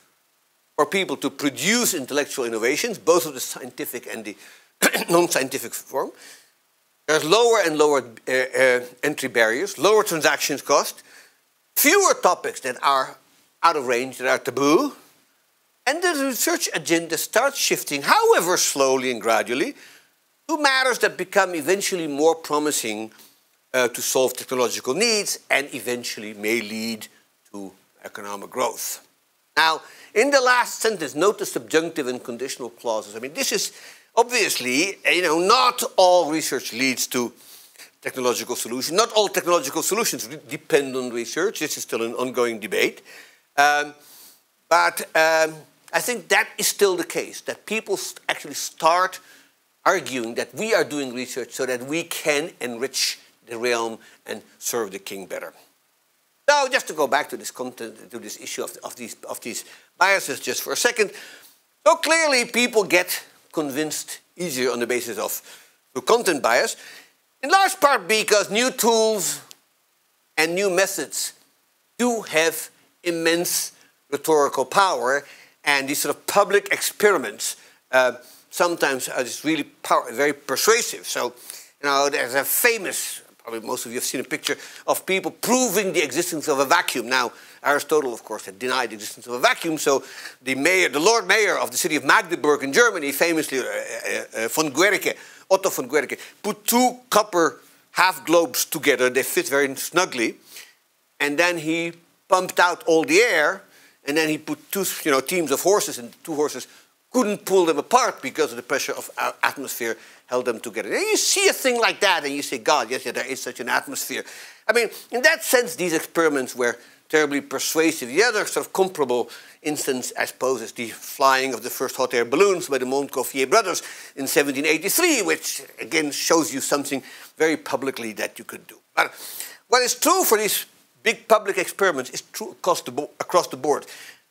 for people to produce intellectual innovations, both of the scientific and the non-scientific form. There's lower and lower entry barriers, lower transactions cost, fewer topics that are out of range, that are taboo, and the research agenda starts shifting, however slowly and gradually, two matters that become eventually more promising to solve technological needs and eventually may lead to economic growth. Now, in the last sentence, note the subjunctive and conditional clauses. I mean, this is obviously, you know, not all research leads to technological solutions. Not all technological solutions depend on research. This is still an ongoing debate. But I think that is still the case, that people actually start arguing that we are doing research so that we can enrich the realm and serve the king better. Now, just to go back to this content, to this issue of these biases just for a second. So clearly, people get convinced easier on the basis of the content bias, in large part because new tools and new methods do have immense rhetorical power, and these sort of public experiments sometimes are just really very persuasive. So, you know, there's a famous, probably most of you have seen a picture of people proving the existence of a vacuum. Now, Aristotle, of course, had denied the existence of a vacuum, so the Lord Mayor of the city of Magdeburg in Germany, famously Otto von Guericke, put two copper half-globes together. They fit very snugly. And then he pumped out all the air, and then he put two teams of horses, and the two horses couldn't pull them apart because of the pressure of our atmosphere held them together. And you see a thing like that, and you say, God, yes, there is such an atmosphere. I mean, in that sense, these experiments were terribly persuasive. The other sort of comparable instance, I suppose, is the flying of the first hot air balloons by the Montgolfier brothers in 1783, which, again, shows you something very publicly that you could do. But what is true for these big public experiments is true across the board.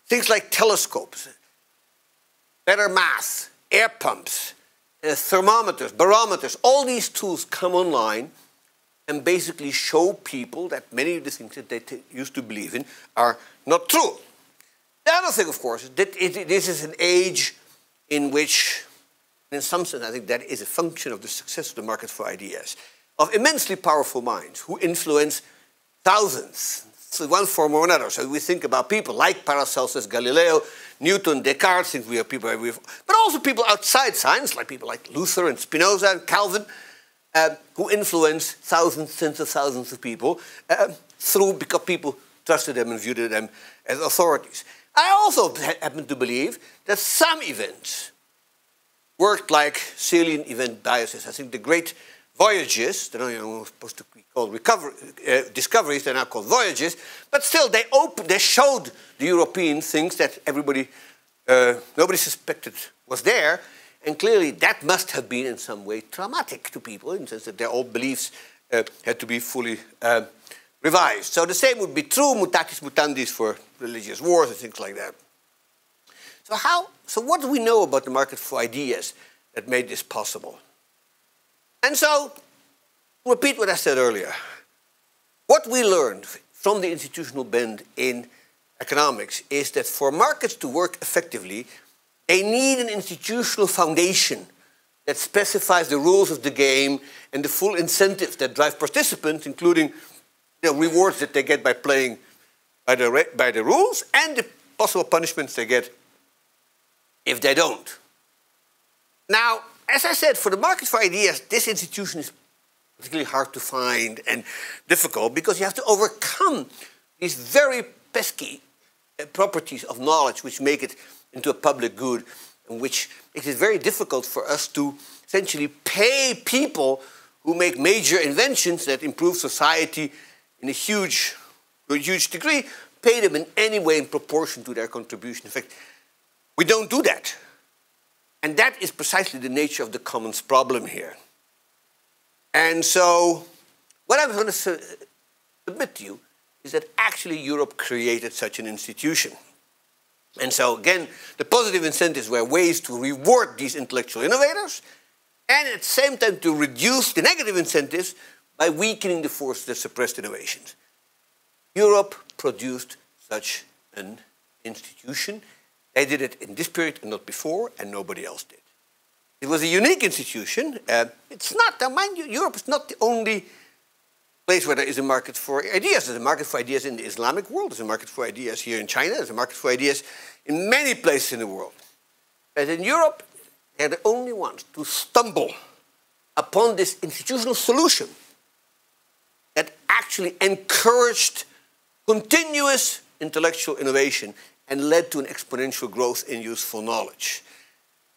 Things like telescopes, better math, air pumps, thermometers, barometers, all these tools come online and basically show people that many of the things that they used to believe in are not true. The other thing, of course, is that this is an age in which, in some sense, I think that is a function of the success of the market for ideas, of immensely powerful minds who influence thousands, so one form or another. So we think about people like Paracelsus, Galileo, Newton, Descartes, think we have people, but also people outside science, like people like Luther and Spinoza and Calvin, who influence thousands, tens of thousands of people because people trusted them and viewed them as authorities. I also happen to believe that some events worked like salient event biases. I think the great voyages, they're not supposed to be called discoveries, they're now called voyages, but still they showed the European things that everybody, nobody suspected was there, and clearly that must have been in some way traumatic to people in the sense that their old beliefs had to be fully revised. So the same would be true, mutatis mutandis, for religious wars and things like that. So what do we know about the market for ideas that made this possible? And so, repeat what I said earlier. What we learned from the institutional bend in economics is that for markets to work effectively, they need an institutional foundation that specifies the rules of the game and the full incentives that drive participants, including the rewards that they get by playing by the rules and the possible punishments they get if they don't. Now, as I said, for the market for ideas, this institution is particularly hard to find and difficult because you have to overcome these very pesky properties of knowledge which make it into a public good and which makes it very difficult for us to essentially pay people who make major inventions that improve society in a huge degree, pay them in any way in proportion to their contribution. In fact, we don't do that. And that is precisely the nature of the commons problem here. And so what I'm going to submit to you is that actually Europe created such an institution. And so again, the positive incentives were ways to reward these intellectual innovators and at the same time to reduce the negative incentives by weakening the forces that suppressed innovations. Europe produced such an institution. They did it in this period and not before, and nobody else did. It was a unique institution. It's not, mind you, Europe is not the only place where there is a market for ideas. There's a market for ideas in the Islamic world. There's a market for ideas here in China. There's a market for ideas in many places in the world. But in Europe, they're the only ones to stumble upon this institutional solution that actually encouraged continuous intellectual innovation and led to an exponential growth in useful knowledge.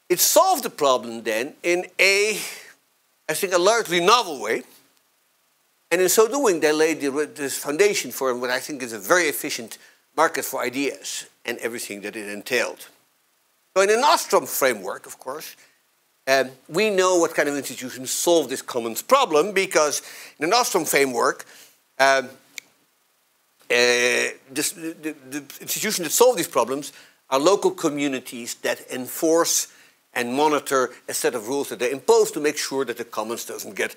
It solved the problem then in a, I think, a largely novel way. And in so doing, they laid this foundation for what I think is a very efficient market for ideas and everything that it entailed. So in the Nostrum framework, of course, we know what kind of institutions solve this commons problem, because in the Nostrum framework, the institutions that solve these problems are local communities that enforce and monitor a set of rules that they impose to make sure that the commons doesn't get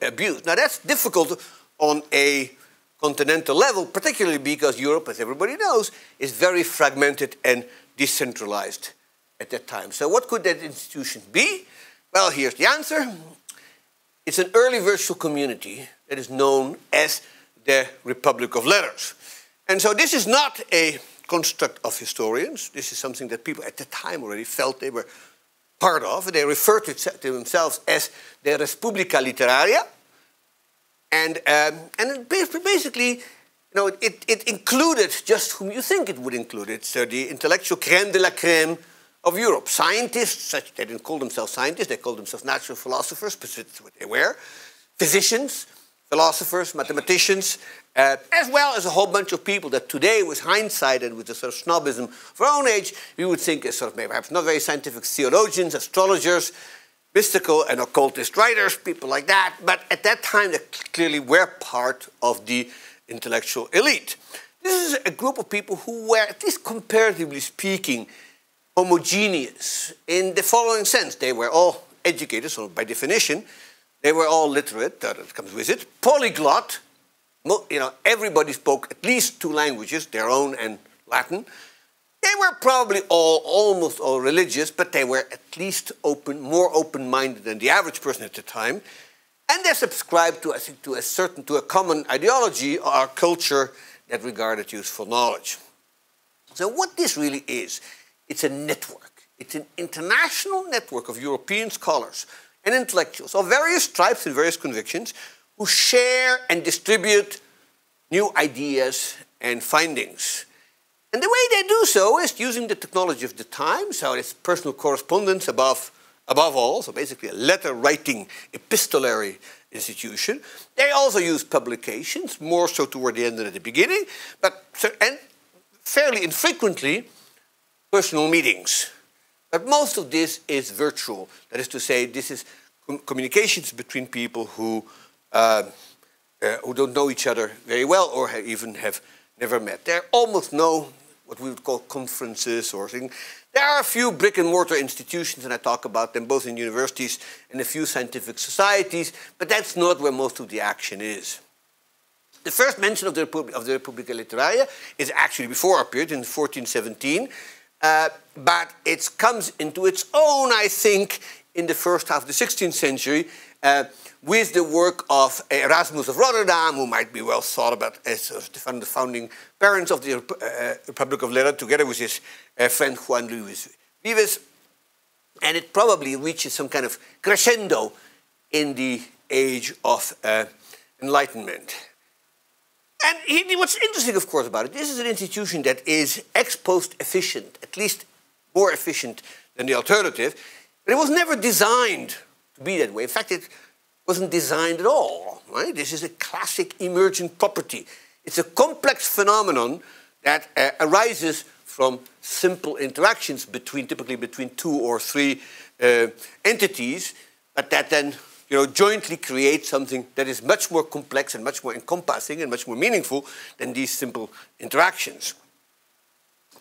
abused. Now, that's difficult on a continental level, particularly because Europe, as everybody knows, is very fragmented and decentralized at that time. So what could that institution be? Well, here's the answer. It's an early virtual community that is known as the Republic of Letters. And so this is not a construct of historians. This is something that people at the time already felt they were part of. They referred to themselves as the Respublica Literaria. And it basically, you know, it included just whom you think it would include. It's the intellectual crème de la crème of Europe. Scientists, they didn't call themselves scientists, they called themselves natural philosophers, because that's what they were. Physicians, philosophers, mathematicians, as well as a whole bunch of people that today, with hindsight and with the sort of snobism of our own age, we would think as sort of maybe perhaps not very scientific theologians, astrologers, mystical and occultist writers, people like that. But at that time, they clearly were part of the intellectual elite. This is a group of people who were, at least comparatively speaking, homogeneous in the following sense. They were all educated, so by definition, they were all literate, that comes with it, polyglot, you know, everybody spoke at least two languages, their own and Latin. They were probably all, almost all religious, but they were at least open, more open-minded than the average person at the time. And they subscribed to, I think, to a common ideology or culture that regarded useful knowledge. So what this really is, it's a network. It's an international network of European scholars and intellectuals of various stripes and various convictions who share and distribute new ideas and findings. And the way they do so is using the technology of the time, so it's personal correspondence above all, so basically a letter-writing epistolary institution. They also use publications, more so toward the end than at the beginning, but and fairly infrequently, personal meetings. But most of this is virtual. That is to say, this is communications between people who don't know each other very well or even have never met. There are almost no what we would call conferences or things. There are a few brick-and-mortar institutions, and I talk about them both in universities and a few scientific societies, but that's not where most of the action is. The first mention of the Republica Literaria is actually before our period, in 1417, but it comes into its own, I think, in the first half of the 16th century with the work of Erasmus of Rotterdam, who might be well thought about as the founding parents of the Republic of Letters, together with his friend Juan Luis Vives. And it probably reaches some kind of crescendo in the age of Enlightenment. And what's interesting, of course, about it, this is an institution that is ex post efficient, at least more efficient than the alternative, but it was never designed to be that way. In fact, it wasn't designed at all, right? This is a classic emergent property. It's a complex phenomenon that arises from simple interactions between, typically between two or three entities, but that then, you know, jointly create something that is much more complex and much more encompassing and much more meaningful than these simple interactions.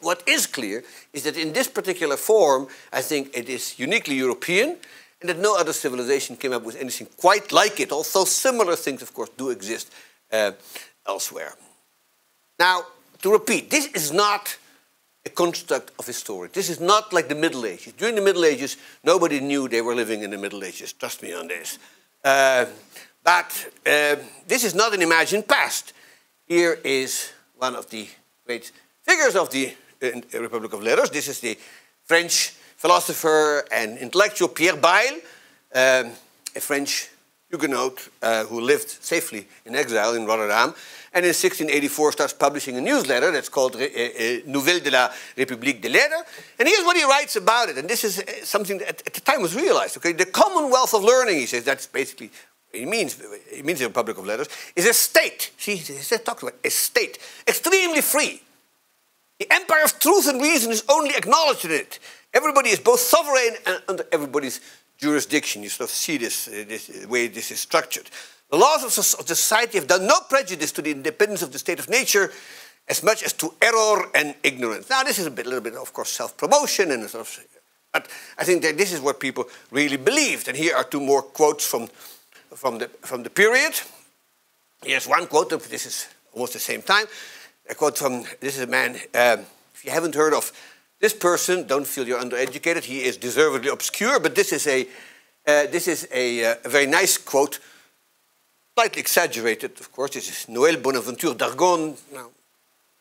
What is clear is that in this particular form, I think it is uniquely European and that no other civilization came up with anything quite like it, although similar things, of course, do exist elsewhere. Now, to repeat, this is not a construct of history. This is not like the Middle Ages. During the Middle Ages, nobody knew they were living in the Middle Ages. Trust me on this. But this is not an imagined past. Here is one of the great figures of the Republic of Letters. This is the French philosopher and intellectual Pierre Bayle, a French Huguenot who lived safely in exile in Rotterdam, and in 1684 starts publishing a newsletter that's called Nouvelles de la République de Leyde. And here's what he writes about it, and this is something that at the time was realized. Okay, the Commonwealth of Learning, he says, that's basically what it means the Republic of Letters, is a state. See, he's talking about a state, extremely free. The empire of truth and reason is only acknowledged in it. Everybody is both sovereign and under everybody's jurisdiction. You sort of see this, this way this is structured. The laws of society have done no prejudice to the independence of the state of nature as much as to error and ignorance. Now, this is a little bit, of course, self-promotion and sort of, but I think that this is what people really believed. And here are two more quotes from the period. Here's one quote, this is almost the same time. A quote from, this is a man, if you haven't heard of this person, don't feel you're undereducated. He is deservedly obscure, but this is a very nice quote, slightly exaggerated, of course. This is Noël Bonaventure d'Argonne, now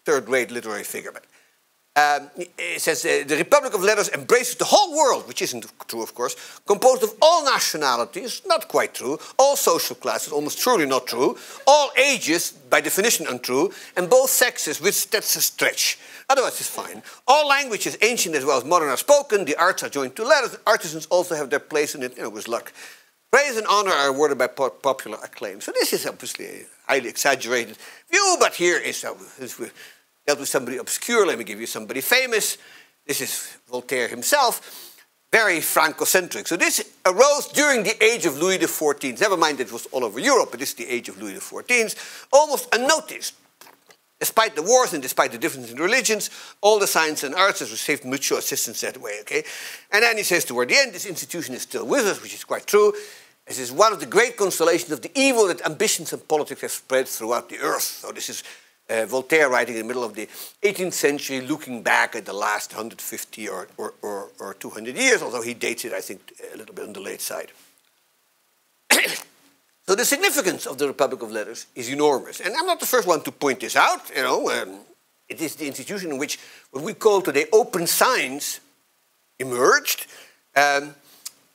third-rate literary figure. But it says, the Republic of Letters embraces the whole world, which isn't true, of course, composed of all nationalities, not quite true, all social classes, almost surely not true, all ages, by definition untrue, and both sexes, which that's a stretch. Otherwise, it's fine. All languages, ancient as well as modern, are spoken. The arts are joined to letters. Artisans also have their place in it, you know, with luck. Praise and honor are awarded by popular acclaim. So this is obviously a highly exaggerated view, but here is how dealt with somebody obscure. Let me give you somebody famous. This is Voltaire himself. Very Franco-centric. So this arose during the age of Louis XIV. Never mind that it was all over Europe, but this is the age of Louis XIV. Almost unnoticed. Despite the wars and despite the difference in religions, all the science and arts has received mutual assistance that way, okay? And then he says toward the end, this institution is still with us, which is quite true. This is one of the great consolations of the evil that ambitions and politics have spread throughout the earth. So this is Voltaire writing in the middle of the 18th century, looking back at the last 150 or 200 years, although he dates it, I think, a little bit on the late side. So the significance of the Republic of Letters is enormous. And I'm not the first one to point this out. You know, it is the institution in which what we call today open science emerged. And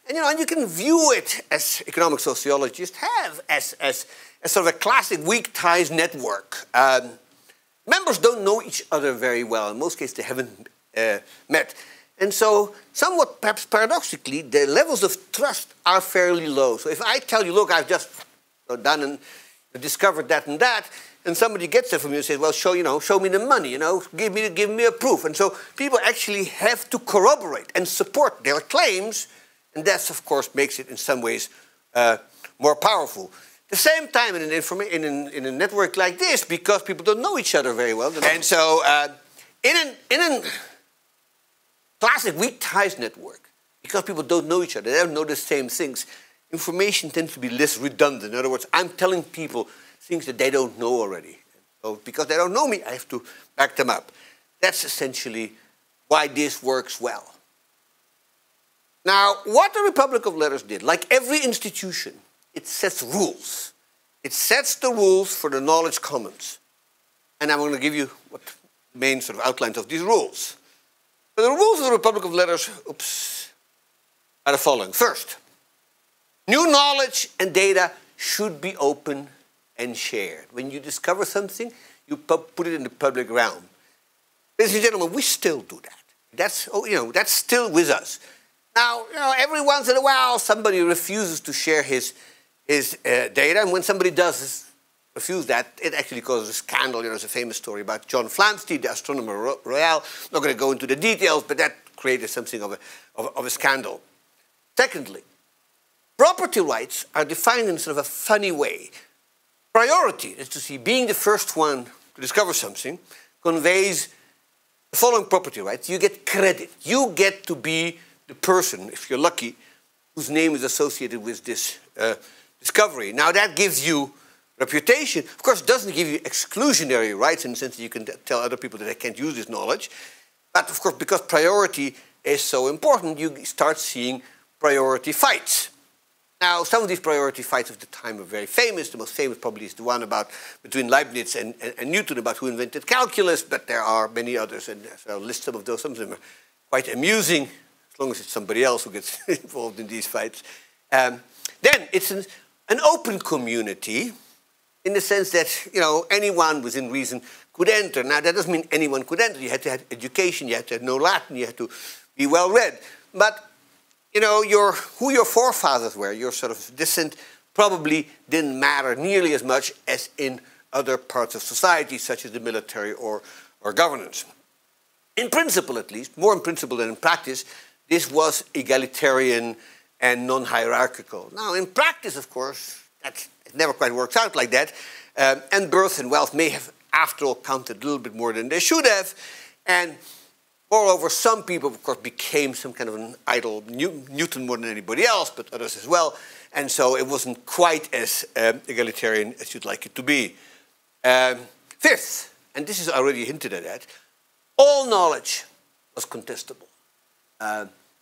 you can view it, as economic sociologists have, as sort of a classic weak ties network. Members don't know each other very well. In most cases, they haven't met. And so, somewhat perhaps paradoxically, the levels of trust are fairly low. So if I tell you, look, I've just done and discovered that and that, and somebody gets it from you and says, well, show me the money, give me a proof. And so people actually have to corroborate and support their claims. And that, of course, makes it in some ways more powerful. At the same time, in a network like this, because people don't know each other very well. And so, in a classic weak ties network, because people don't know each other, they don't know the same things, information tends to be less redundant. In other words, I'm telling people things that they don't know already. So because they don't know me, I have to back them up. That's essentially why this works well. Now, what the Republic of Letters did, like every institution, it sets rules. It sets the rules for the knowledge commons. And I'm going to give you what the main sort of outlines of these rules. But the rules of the Republic of Letters are the following. First, new knowledge and data should be open and shared. When you discover something, you put it in the public realm. Ladies and gentlemen, we still do that. That's still with us. Now, every once in a while, somebody refuses to share his data, and when somebody does refuse that, it actually causes a scandal. There's a famous story about John Flamsteed, the astronomer royal. Not going to go into the details, but that created something of a scandal. Secondly, property rights are defined in sort of a funny way. Priority, is to see, being the first one to discover something, conveys the following property rights. You get credit. You get to be the person, if you're lucky, whose name is associated with this discovery. Now, that gives you reputation. Of course, it doesn't give you exclusionary rights in the sense that you can tell other people that they can't use this knowledge. But, of course, because priority is so important, you start seeing priority fights. Now, some of these priority fights of the time are very famous. The most famous probably is the one between Leibniz and Newton about who invented calculus, but there are many others, and I'll list some of those. Some of them are quite amusing, as long as it's somebody else who gets involved in these fights. Then it's an open community in the sense that, you know, anyone within reason could enter. Now, that doesn't mean anyone could enter. You had to have education, you had to know Latin, you had to be well-read. But, you know, who your forefathers were, your sort of descent, probably didn't matter nearly as much as in other parts of society, such as the military or governance. In principle, at least, more in principle than in practice, this was egalitarian and non-hierarchical. Now, in practice, of course, that it never quite works out like that. And birth and wealth may have, after all, counted a little bit more than they should have. And moreover, some people, of course, became some kind of an idol, Newton more than anybody else, but others as well. And so it wasn't quite as egalitarian as you'd like it to be. Fifth, and this is already hinted at that, all knowledge was contestable.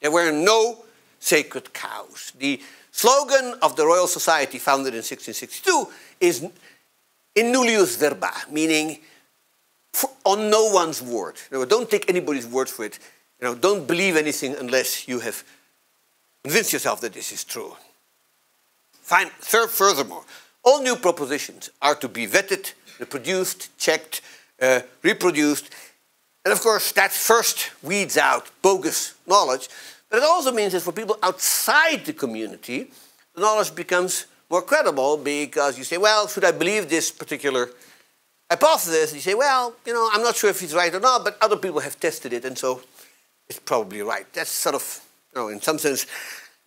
There were no sacred cows. The slogan of the Royal Society, founded in 1662, is in nullius verba, meaning on no one's word. You know, don't take anybody's word for it. You know, don't believe anything unless you have convinced yourself that this is true. Fine. Furthermore, all new propositions are to be vetted, reproduced, checked, reproduced. And of course, that first weeds out bogus knowledge. But it also means that for people outside the community, the knowledge becomes more credible because you say, well, should I believe this particular hypothesis? And you say, well, you know, I'm not sure if it's right or not, but other people have tested it, and so it's probably right. That's sort of, you know, in some sense,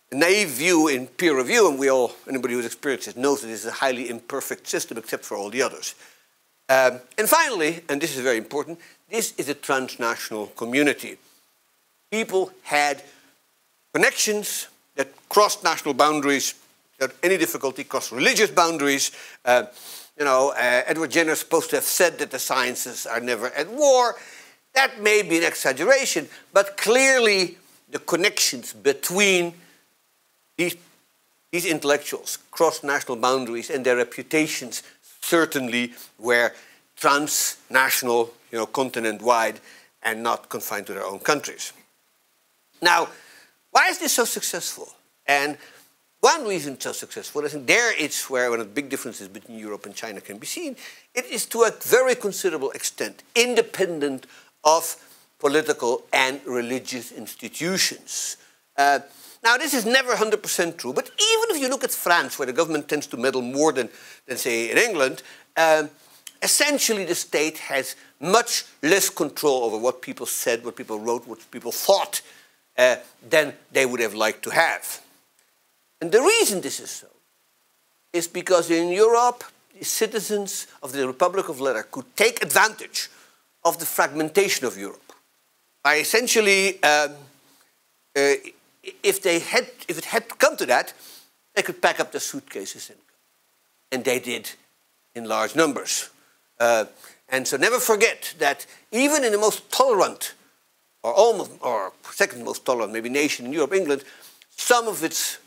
a naive view in peer review, and anybody who's experienced it knows that this is a highly imperfect system except for all the others. And finally, and this is very important, this is a transnational community. People had connections that crossed national boundaries without any difficulty, crossed religious boundaries. You know, Edward Jenner is supposed to have said that the sciences are never at war. That may be an exaggeration, but clearly the connections between these intellectuals crossed national boundaries, and their reputations certainly were transnational, you know, continent-wide, and not confined to their own countries. Now, why is this so successful? And one reason it's so successful, I think there it's where one of the big differences between Europe and China can be seen. It is to a very considerable extent independent of political and religious institutions. Now, this is never 100% true, but even if you look at France, where the government tends to meddle more than say, in England, essentially the state has much less control over what people said, what people wrote, what people thought, than they would have liked to have. And the reason this is so is because in Europe, the citizens of the Republic of Letter could take advantage of the fragmentation of Europe by essentially, if it had come to that, they could pack up their suitcases and go. And they did in large numbers. And so never forget that even in the most tolerant or second most tolerant, maybe, nation in Europe, England, some of its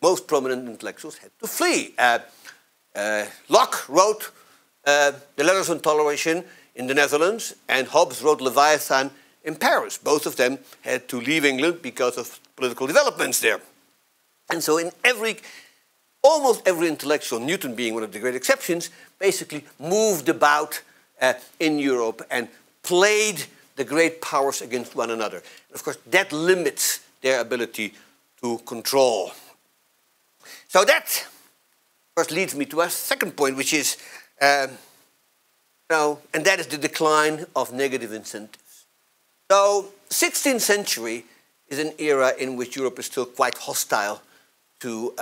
most prominent intellectuals had to flee. Locke wrote The Letters on Toleration in the Netherlands, and Hobbes wrote Leviathan in Paris. Both of them had to leave England because of political developments there. And so in almost every intellectual, Newton being one of the great exceptions, basically moved about in Europe and played the great powers against one another. And of course, that limits their ability to control. So that, of course, leads me to our second point, which is, and that is the decline of negative incentives. So 16th century is an era in which Europe is still quite hostile to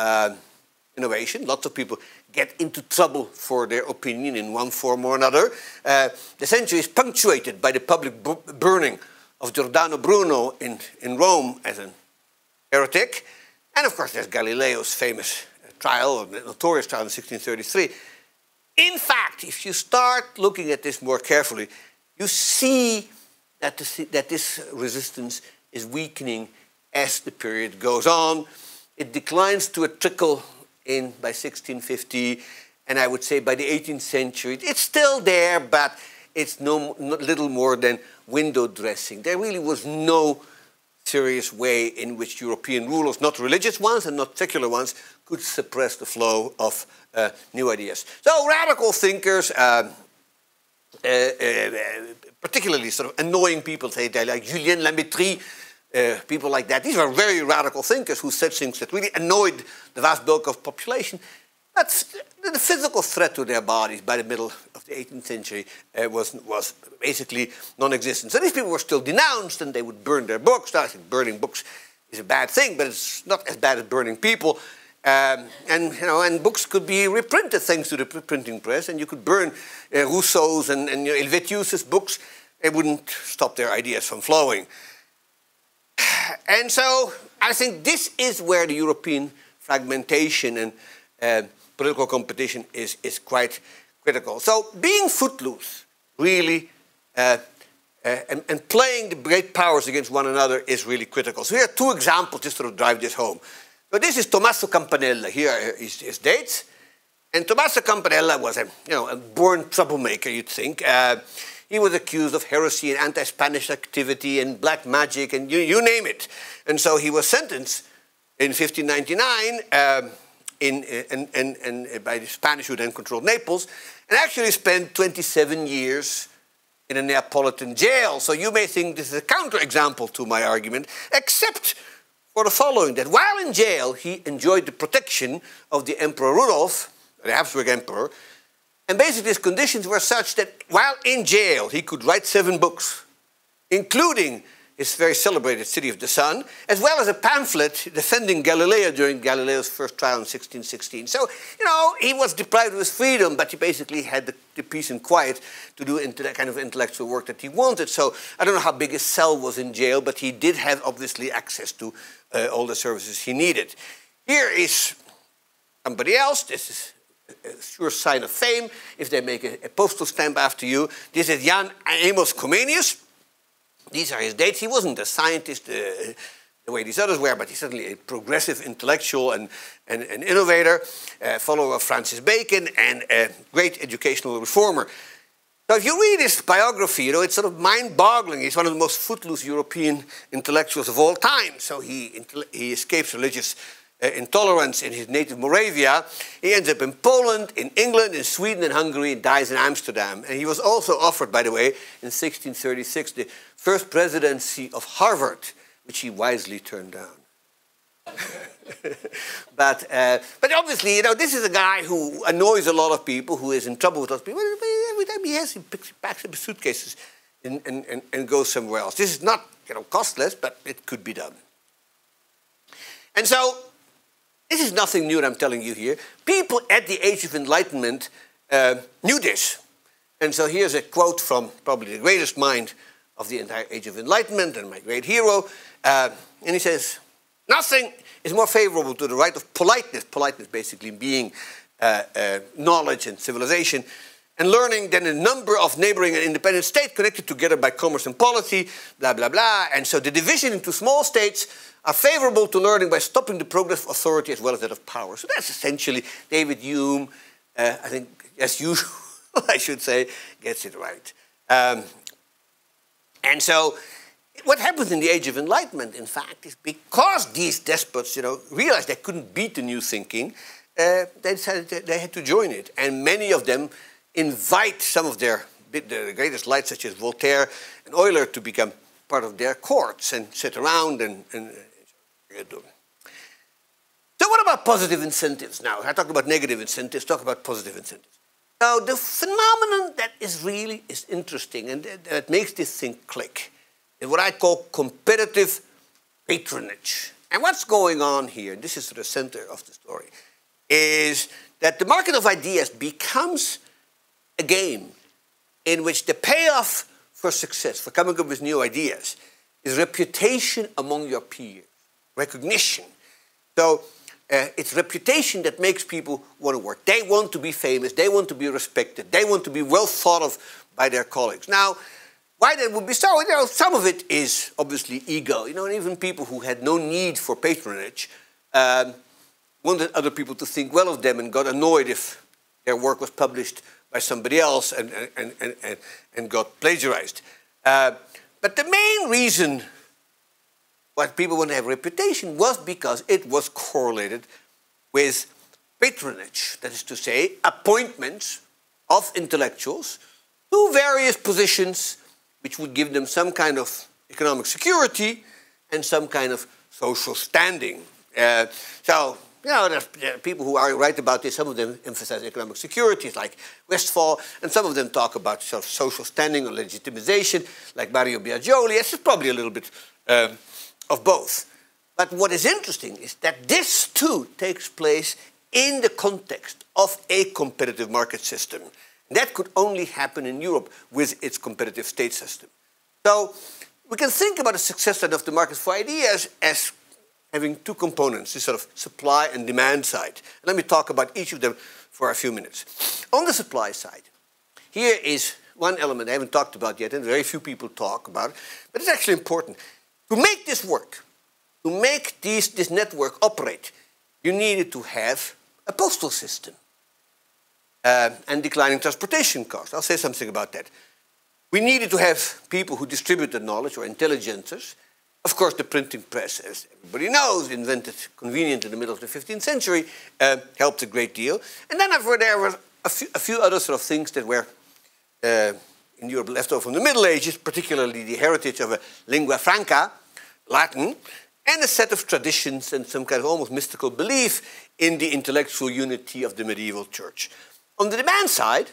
innovation. Lots of people get into trouble for their opinion in one form or another. The century is punctuated by the public burning of Giordano Bruno in Rome as an heretic. And of course, there's Galileo's famous trial, or notorious trial in 1633. In fact, if you start looking at this more carefully, you see that this resistance is weakening as the period goes on. It declines to a trickle by 1650, and I would say by the 18th century. It's still there, but it's little more than window dressing. There really was no serious way in which European rulers, not religious ones and not secular ones, could suppress the flow of new ideas. So radical thinkers, particularly sort of annoying people, say they like Julien Lemaîtrie, people like that. These were very radical thinkers who said things that really annoyed the vast bulk of population. That's the physical threat to their bodies by the middle of the 18th century was basically non-existent. So these people were still denounced, and they would burn their books. Now, I think burning books is a bad thing, but it's not as bad as burning people. And you know, and books could be reprinted thanks to the printing press, and you could burn Rousseau's and you know, Helvetius's books. It wouldn't stop their ideas from flowing. And so I think this is where the European fragmentation and political competition is quite critical. So being footloose, really, and playing the great powers against one another is really critical. So here are two examples just to sort of drive this home. So this is Tommaso Campanella. Here are his dates. And Tommaso Campanella was a, you know, a born troublemaker, you'd think. He was accused of heresy and anti-Spanish activity and black magic and you name it. And so he was sentenced in 1599 by the Spanish who then controlled Naples, and actually spent 27 years in a Neapolitan jail. So you may think this is a counterexample to my argument, except for the following, that while in jail, he enjoyed the protection of the Emperor Rudolf, the Habsburg Emperor, and basically his conditions were such that while in jail, he could write 7 books, including his very celebrated City of the Sun, as well as a pamphlet defending Galileo during Galileo's first trial in 1616. So, you know, he was deprived of his freedom, but he basically had the peace and quiet to do that kind of intellectual work that he wanted. So I don't know how big his cell was in jail, but he did have, obviously, access to all the services he needed. Here is somebody else. This is a sure sign of fame if they make a postal stamp after you. This is Jan Amos Comenius. These are his dates. He wasn't a scientist the way these others were, but he's certainly a progressive intellectual and an innovator, follower of Francis Bacon, and a great educational reformer. So if you read his biography, you know, it's sort of mind-boggling. He's one of the most footloose European intellectuals of all time. So he escapes religious intolerance in his native Moravia. He ends up in Poland, in England, in Sweden, and Hungary, and dies in Amsterdam. And he was also offered, by the way, in 1636, the first presidency of Harvard, which he wisely turned down. But obviously, you know, this is a guy who annoys a lot of people, who is in trouble with a lot of people. Every time he has, he packs up his suitcases and goes somewhere else. This is not, you know, costless, but it could be done. And so this is nothing new that I'm telling you here. People at the Age of Enlightenment knew this. And so here's a quote from probably the greatest mind of the entire Age of Enlightenment and my great hero. And he says, nothing is more favorable to the right of politeness, politeness basically being knowledge and civilization, and learning than a number of neighboring and independent states connected together by commerce and polity, blah, blah, blah. And so the division into small states are favorable to learning by stopping the progress of authority as well as that of power. So that's essentially David Hume, I think, as usual, I should say, gets it right. And so what happens in the Age of Enlightenment, in fact, is because these despots, you know, realized they couldn't beat the new thinking, they decided that they had to join it. And many of them invite some of their greatest lights, such as Voltaire and Euler, to become part of their courts and sit around and so what about positive incentives now? I talk about negative incentives, talk about positive incentives. Now, the phenomenon that is really is interesting and that makes this thing click is what I call competitive patronage. And what's going on here, this is the center of the story, is that the market of ideas becomes a game in which the payoff for success, for coming up with new ideas, is reputation among your peers, recognition. So it's reputation that makes people want to work. They want to be famous. They want to be respected. They want to be well thought of by their colleagues. Now, why that would be so, you know, some of it is obviously ego. You know, and even people who had no need for patronage wanted other people to think well of them and got annoyed if their work was published by somebody else and got plagiarized. But the main reason what people wanted to have a reputation was because it was correlated with patronage, that is to say, appointments of intellectuals to various positions which would give them some kind of economic security and some kind of social standing. So, you know, there are people who are right about this. Some of them emphasize economic securities, like Westphal, and some of them talk about sort of social standing or legitimization, like Mario Biagioli. It's probably a little bit of both. But what is interesting is that this, too, takes place in the context of a competitive market system. That could only happen in Europe with its competitive state system. So we can think about the success of the market for ideas as having two components, this sort of supply and demand side. Let me talk about each of them for a few minutes. On the supply side, here is one element I haven't talked about yet, and very few people talk about it, but it's actually important. To make this work, to make this network operate, you needed to have a postal system. And declining transportation costs. I'll say something about that. We needed to have people who distributed knowledge, or intelligencers. Of course, the printing press, as everybody knows, invented convenient in the middle of the 15th century, helped a great deal. And then there were a few other sort of things that were in Europe left over from the Middle Ages, particularly the heritage of a lingua franca, Latin, and a set of traditions and some kind of almost mystical belief in the intellectual unity of the medieval church. On the demand side,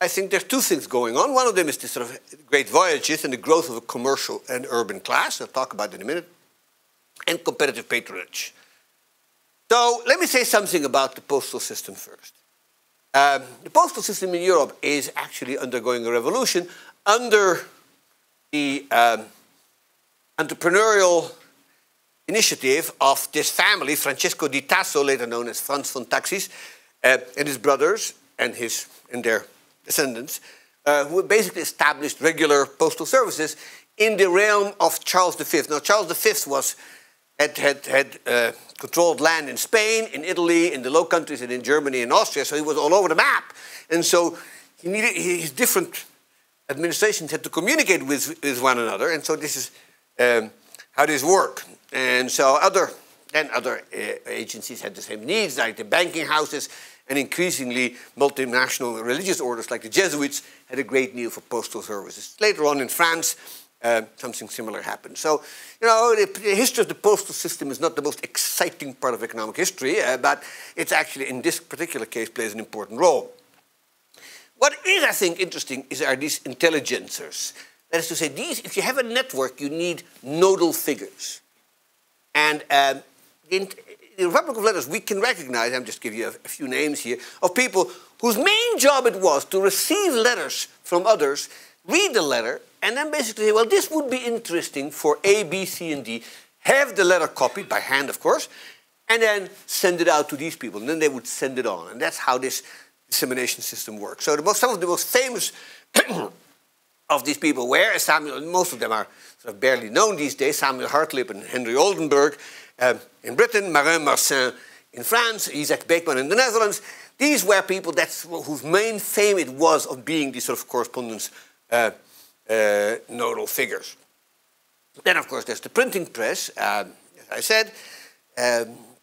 I think there are two things going on. One of them is the sort of great voyages and the growth of a commercial and urban class. I'll talk about that in a minute. And competitive patronage. So let me say something about the postal system first. The postal system in Europe is actually undergoing a revolution under the entrepreneurial initiative of this family, Francesco di Tasso, later known as Franz von Taxis, and his brothers and their descendants, who basically established regular postal services in the realm of Charles V. Now, Charles V had controlled land in Spain, in Italy, in the Low Countries, and in Germany and Austria, so he was all over the map. And so his different administrations had to communicate with one another, and so this is how this worked. And so other agencies had the same needs, like the banking houses, and increasingly multinational religious orders like the Jesuits had a great need for postal services. Later on in France, something similar happened. So, you know, the history of the postal system is not the most exciting part of economic history, but it's actually, in this particular case, plays an important role. What is, I think, interesting are these intelligencers. That is to say, if you have a network, you need nodal figures. And in the Republic of Letters, we can recognize, I'm just giving you a few names here, of people whose main job it was to receive letters from others, read the letter, and then basically say, well, this would be interesting for A, B, C, and D. Have the letter copied, by hand, of course, and then send it out to these people. And then they would send it on. And that's how this dissemination system works. So some of the most famous of these people were Samuel, most of them are sort of barely known these days, Samuel Hartlib and Henry Oldenburg in Britain, Marin Marcin in France, Isaac Beekman in the Netherlands. These were people whose main fame it was of being these sort of correspondence nodal figures. Then, of course, there's the printing press. As I said,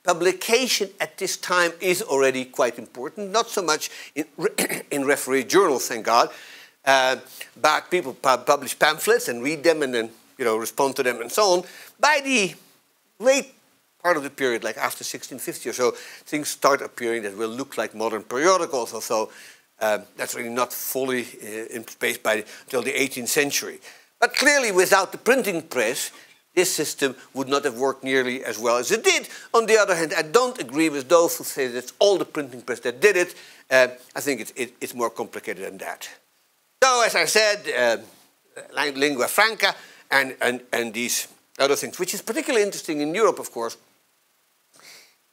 publication at this time is already quite important, not so much in refereed journals, thank God, but people publish pamphlets and read them and then, you know, respond to them and so on. By the late part of the period, like after 1650 or so, things start appearing that will look like modern periodicals or so. That's really not fully in place until the 18th century. But clearly, without the printing press, this system would not have worked nearly as well as it did. On the other hand, I don't agree with those who say that it's all the printing press that did it. I think it's more complicated than that. So, as I said, lingua franca and these other things, which is particularly interesting in Europe, of course,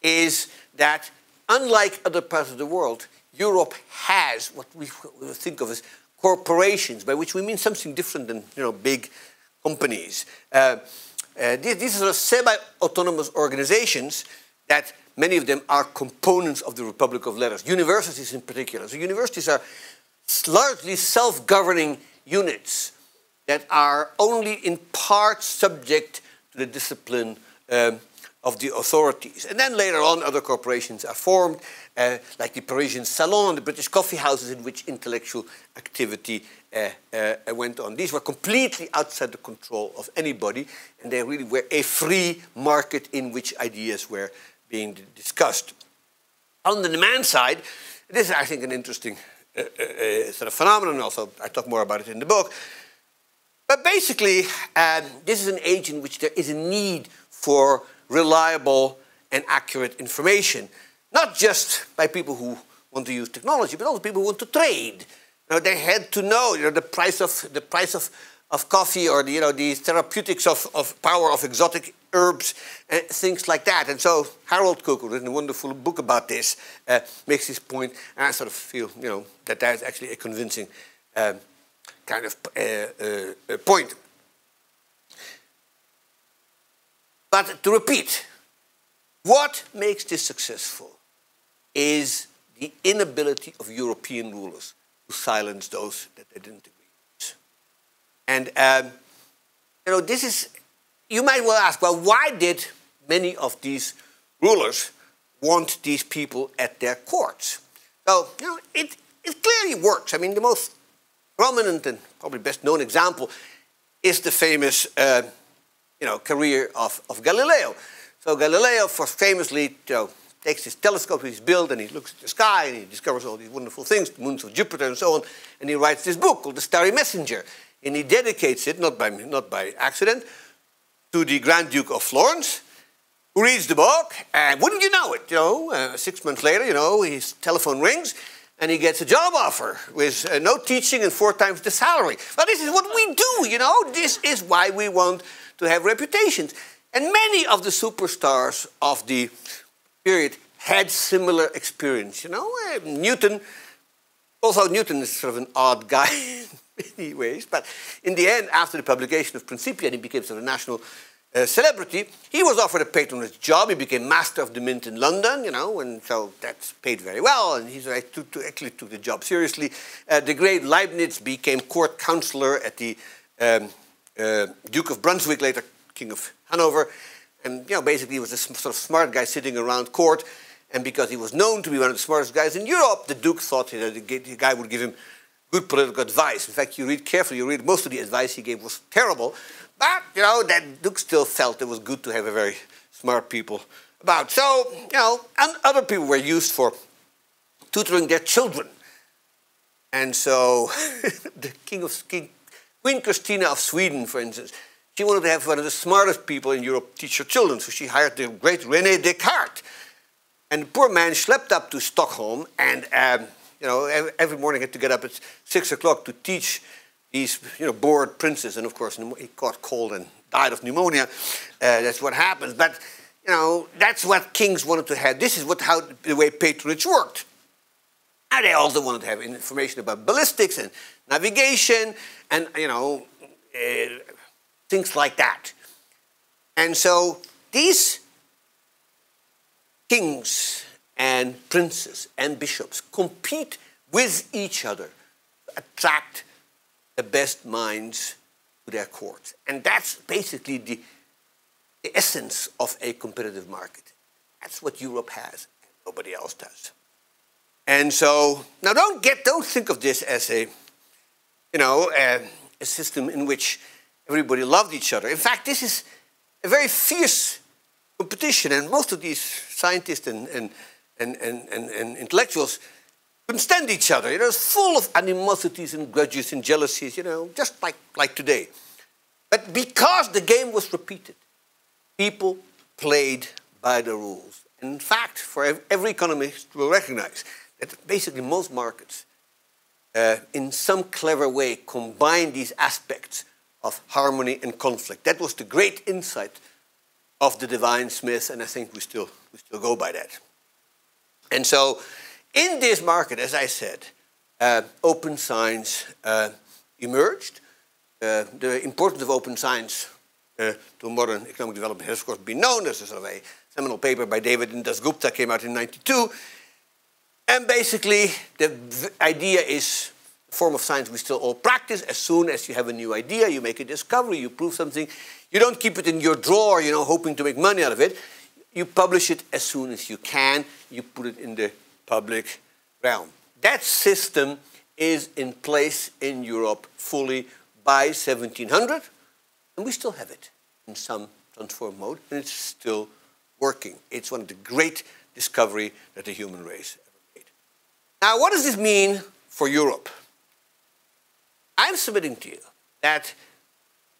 is that unlike other parts of the world, Europe has what we think of as corporations, by which we mean something different than, you know, big companies. These are semi-autonomous organizations that many of them are components of the Republic of Letters, universities in particular. So universities are largely self-governing units that are only in part subject to the discipline of the authorities. And then later on, other corporations are formed, like the Parisian Salon and the British coffee houses, in which intellectual activity went on. These were completely outside the control of anybody, and they really were a free market in which ideas were being discussed. On the demand side, this is, I think, an interesting sort of phenomenon. Also, I talk more about it in the book. But basically, this is an age in which there is a need for reliable and accurate information, not just by people who want to use technology, but also people who want to trade. You know, they had to know, you know, the price of coffee, or the, you know, the therapeutics of power of exotic herbs, things like that. And so Harold Cook, who written a wonderful book about this, makes this point, and I sort of feel, you know, that that is actually a convincing kind of point. But to repeat, what makes this successful is the inability of European rulers to silence those that they didn't agree with. And, you know, this is, you might well ask, well, why did many of these rulers want these people at their courts? So, you know, it clearly works. I mean, the most prominent and probably best known example is the famous, you know, career of Galileo. So Galileo, famously, you know, takes his telescope he's built, and he looks at the sky, and he discovers all these wonderful things, the moons of Jupiter and so on, and he writes this book called The Starry Messenger, and he dedicates it, not by accident, to the Grand Duke of Florence, who reads the book, and wouldn't you know it, you know, 6 months later, you know, his telephone rings, and he gets a job offer with no teaching and 4 times the salary. Well, this is what we do, you know. This is why we want to have reputations. And many of the superstars of the period had similar experience, you know. Newton, although Newton is sort of an odd guy in many ways, but in the end, after the publication of Principia, and he became sort of a national celebrity, he was offered a patronage job. He became master of the Mint in London, you know, and so that's paid very well, and he actually took the job seriously. The great Leibniz became court counselor at the Duke of Brunswick, later King of Hanover, and, you know, basically he was a sort of smart guy sitting around court, and because he was known to be one of the smartest guys in Europe, the Duke thought, you know, the guy would give him good political advice. In fact, you read carefully, you read most of the advice he gave was terrible, but, you know, that Duke still felt it was good to have a very smart people about. So, you know, and other people were used for tutoring their children. And so the Queen Christina of Sweden, for instance, she wanted to have one of the smartest people in Europe teach her children, so she hired the great René Descartes. And the poor man slept up to Stockholm, and you know, every morning had to get up at 6 o'clock to teach these, you know, bored princes. And of course, he caught cold and died of pneumonia. That's what happens. But, you know, that's what kings wanted to have. This is how the way patronage worked. And they also wanted to have information about ballistics and navigation, and, you know, things like that. And so these kings and princes and bishops compete with each other to attract the best minds to their courts. And that's basically the essence of a competitive market. That's what Europe has and nobody else does. And so, now don't think of this as a, you know, a system in which everybody loved each other. In fact, this is a very fierce competition, and most of these scientists and intellectuals couldn't stand each other. It was full of animosities and grudges and jealousies, you know, just like today. But because the game was repeated, people played by the rules. And in fact, for every economist will recognize that basically most markets, in some clever way, combine these aspects of harmony and conflict. That was the great insight of the divine Smith, and I think we still go by that. And so, in this market, as I said, open science emerged. The importance of open science to modern economic development has, of course, been known. There's sort of a seminal paper by David and Dasgupta came out in '92, and basically the idea is form of science we still all practice. As soon as you have a new idea, you make a discovery, you prove something. You don't keep it in your drawer, you know, hoping to make money out of it. You publish it as soon as you can. You put it in the public realm. That system is in place in Europe fully by 1700, and we still have it in some transformed mode, and it's still working. It's one of the great discoveries that the human race ever made. Now, what does this mean for Europe? I'm submitting to you that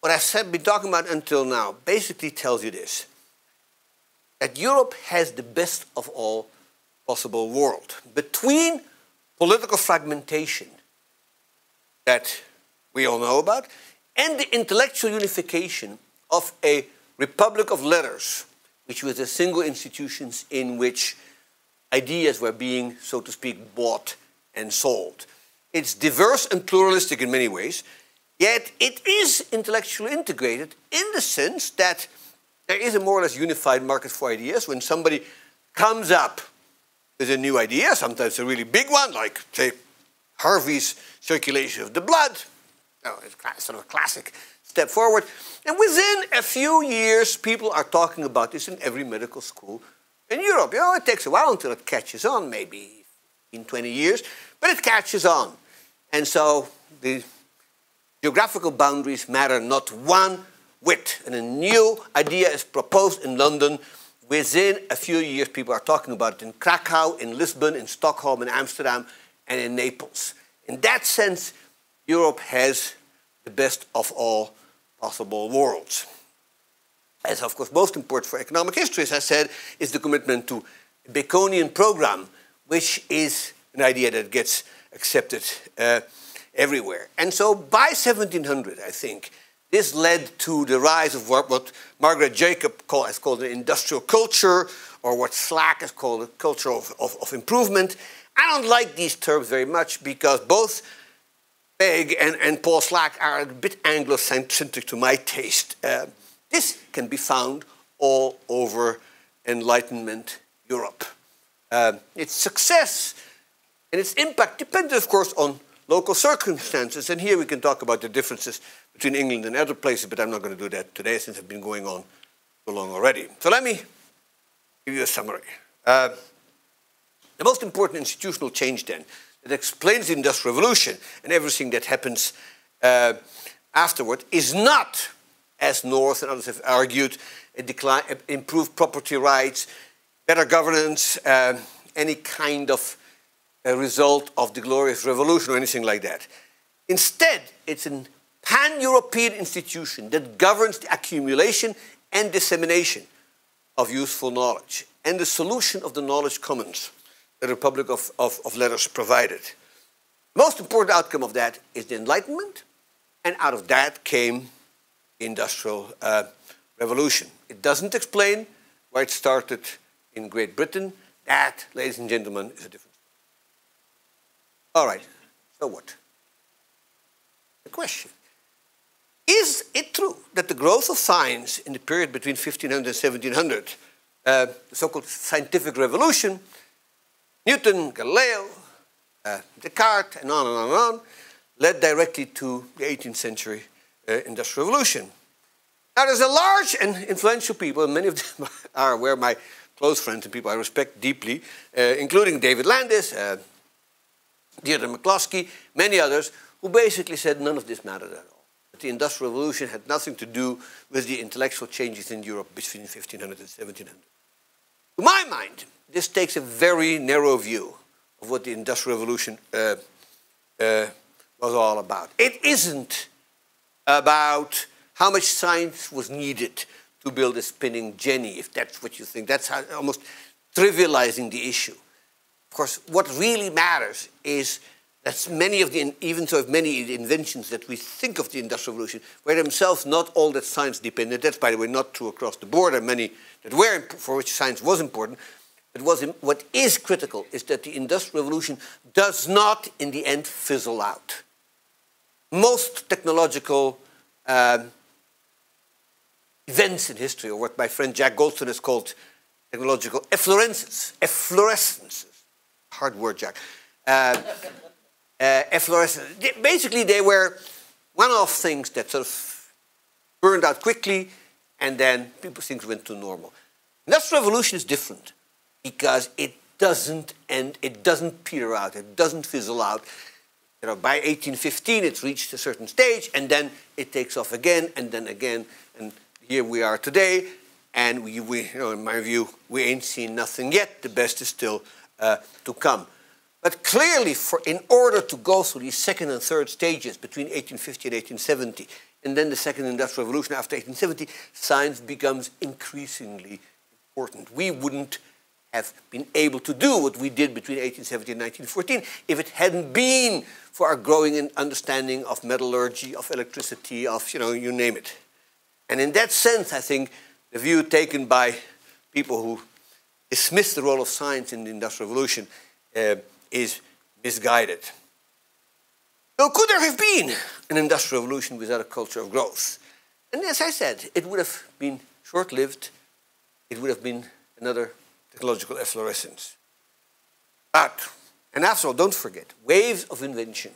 what I've been talking about until now basically tells you this, that Europe has the best of all possible world. Between political fragmentation that we all know about and the intellectual unification of a republic of letters, which was a single institution in which ideas were being, so to speak, bought and sold. It's diverse and pluralistic in many ways, yet it is intellectually integrated in the sense that there is a more or less unified market for ideas. When somebody comes up with a new idea, sometimes a really big one, like, say, Harvey's circulation of the blood. Oh, it's sort of a classic step forward. And within a few years, people are talking about this in every medical school in Europe. You know, it takes a while until it catches on, maybe in 20 years, but it catches on. And so the geographical boundaries matter not one whit. And a new idea is proposed in London. Within a few years, people are talking about it in Krakow, in Lisbon, in Stockholm, in Amsterdam, and in Naples. In that sense, Europe has the best of all possible worlds. As, of course, most important for economic history, as I said, is the commitment to the Baconian program, which is an idea that gets accepted everywhere. And so by 1700, I think, this led to the rise of what Margaret Jacob has called the industrial culture, or what Slack has called the culture of improvement. I don't like these terms very much because both Peg and Paul Slack are a bit Anglo-centric to my taste. This can be found all over Enlightenment Europe. Its success and its impact depended, of course, on local circumstances, and here we can talk about the differences between England and other places, but I'm not going to do that today since it's been going on so long already. So let me give you a summary. The most important institutional change then that explains the Industrial Revolution and everything that happens afterward is not, as North and others have argued, a decline, improved property rights, better governance, any kind of a result of the Glorious Revolution or anything like that. Instead, it's a pan-European institution that governs the accumulation and dissemination of useful knowledge and the solution of the knowledge commons the Republic of Letters provided. The most important outcome of that is the Enlightenment, and out of that came the Industrial Revolution. It doesn't explain why it started in Great Britain. That, ladies and gentlemen, is a different. All right, so what? The question. Is it true that the growth of science in the period between 1500 and 1700, the so-called scientific revolution, Newton, Galileo, Descartes, and on, led directly to the 18th century Industrial Revolution? Now, there's a large and influential people, and many of them are where my close friends and people I respect deeply, including David Landis, Deirdre McCloskey, many others, who basically said none of this mattered at all. That the Industrial Revolution had nothing to do with the intellectual changes in Europe between 1500 and 1700. To my mind, this takes a very narrow view of what the Industrial Revolution was all about. It isn't about how much science was needed to build a spinning jenny, if that's what you think. That's how, almost trivializing the issue. Of course, what really matters is that many of the, even so, many of the inventions that we think of the Industrial Revolution were themselves not all that science dependent. That's, by the way, not true across the board. There are many that were, for which science was important. But what is critical is that the Industrial Revolution does not, in the end, fizzle out. Most technological events in history, or what my friend Jack Goldstone has called technological efflorescences, hard word, Jack. efflorescence. Basically, they were one-off things that sort of burned out quickly, and then things went to normal. Industrial Revolution is different because it doesn't end, it doesn't peter out, it doesn't fizzle out. You know, by 1815, it's reached a certain stage, and then it takes off again, and then again, and here we are today. And we you know, in my view, we ain't seen nothing yet. The best is still to come. But clearly, in order to go through these second and third stages between 1850 and 1870, and then the second Industrial Revolution after 1870, science becomes increasingly important. We wouldn't have been able to do what we did between 1870 and 1914 if it hadn't been for our growing understanding of metallurgy, of electricity, of, you know, you name it. And in that sense, I think the view taken by people who dismiss the role of science in the Industrial Revolution is misguided. So could there have been an Industrial Revolution without a culture of growth? And as I said, it would have been short-lived. It would have been another technological efflorescence. But, and after all, don't forget, waves of invention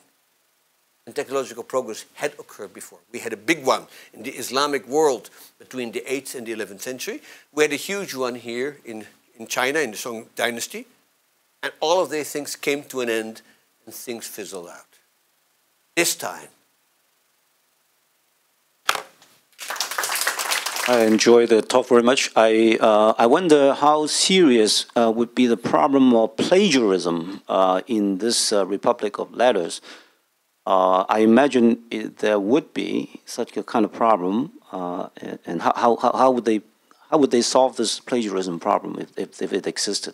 and technological progress had occurred before. We had a big one in the Islamic world between the 8th and the 11th century. We had a huge one here in China in the Song dynasty. And all of these things came to an end and things fizzled out. This time. I enjoy the talk very much. I wonder how serious would be the problem of plagiarism in this Republic of Letters. I imagine there would be such a kind of problem, and how would they solve this plagiarism problem if it existed?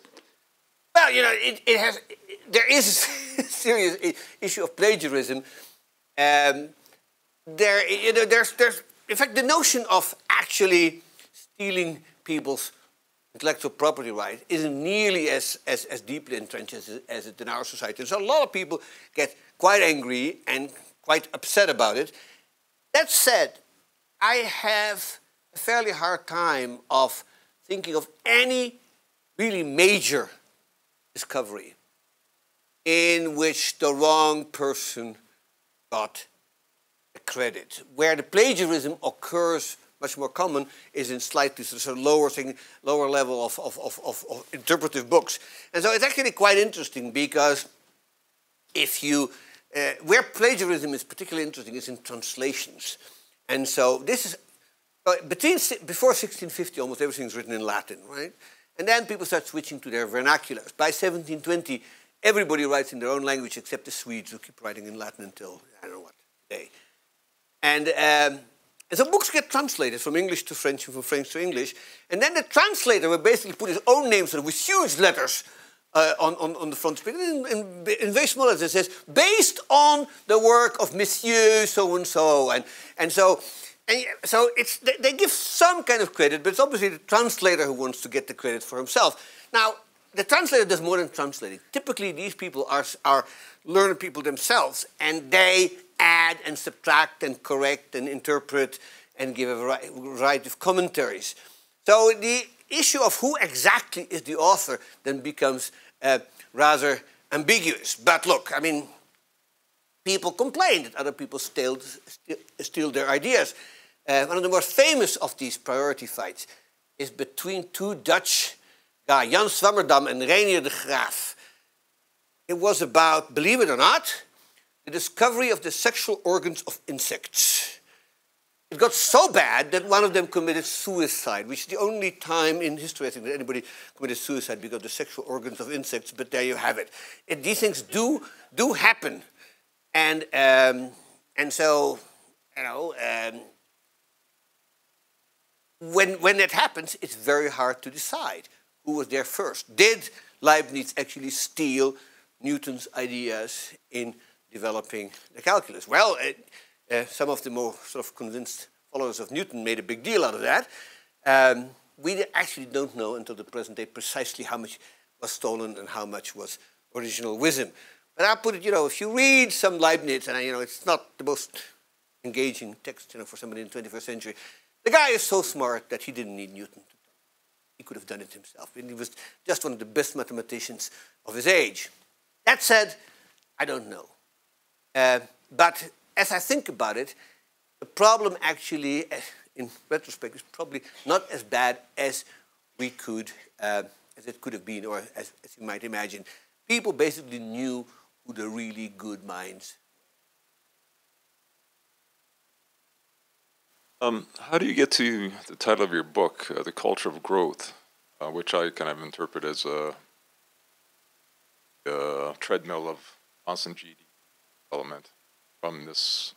Well, you know, there is a serious issue of plagiarism. There's, in fact, the notion of actually stealing people's intellectual property rights isn't nearly as deeply entrenched as it in our society. So a lot of people get quite angry and quite upset about it. That said, I have a fairly hard time of thinking of any really major discovery in which the wrong person got credit. Where the plagiarism occurs much more common is in slightly sort of lower level of interpretive books. And so it's actually quite interesting because if you, where plagiarism is particularly interesting is in translations. And so this is, before 1650 almost everything's written in Latin, right? And then people start switching to their vernaculars. By 1720, everybody writes in their own language except the Swedes who keep writing in Latin until, I don't know what, today. And so books get translated from English to French and from French to English. And then the translator will basically put his own name sort of with huge letters on the front page. In very small letters it says, based on the work of Monsieur so-and-so. And so it's, they give some kind of credit, but it's obviously the translator who wants to get the credit for himself. Now, the translator does more than translating. Typically, these people are learned people themselves, and they add and subtract and correct and interpret and give a variety of commentaries. So the issue of who exactly is the author then becomes rather ambiguous. But look, I mean, people complain that other people steal their ideas. One of the most famous of these priority fights is between two Dutch guys, Jan Swammerdam and Reinier de Graaf. It was about, believe it or not, the discovery of the sexual organs of insects. It got so bad that one of them committed suicide, which is the only time in history I think that anybody committed suicide because of the sexual organs of insects, but there you have it. These things do happen. And so, you know, when that happens, it's very hard to decide who was there first. Did Leibniz actually steal Newton's ideas in developing the calculus? Well, some of the more sort of convinced followers of Newton made a big deal out of that. We actually don't know until the present day precisely how much was stolen and how much was original wisdom. But I put it, you know, if you read some Leibniz, and you know, it's not the most engaging text, you know, for somebody in the 21st century. The guy is so smart that he didn't need Newton. He could have done it himself. And he was just one of the best mathematicians of his age. That said, I don't know. But as I think about it, the problem actually, in retrospect, is probably not as bad as we could, as it could have been, or as you might imagine. People basically knew who the really good minds were. How do you get to the title of your book, The Culture of Growth, which I kind of interpret as a treadmill of constant GDP development from this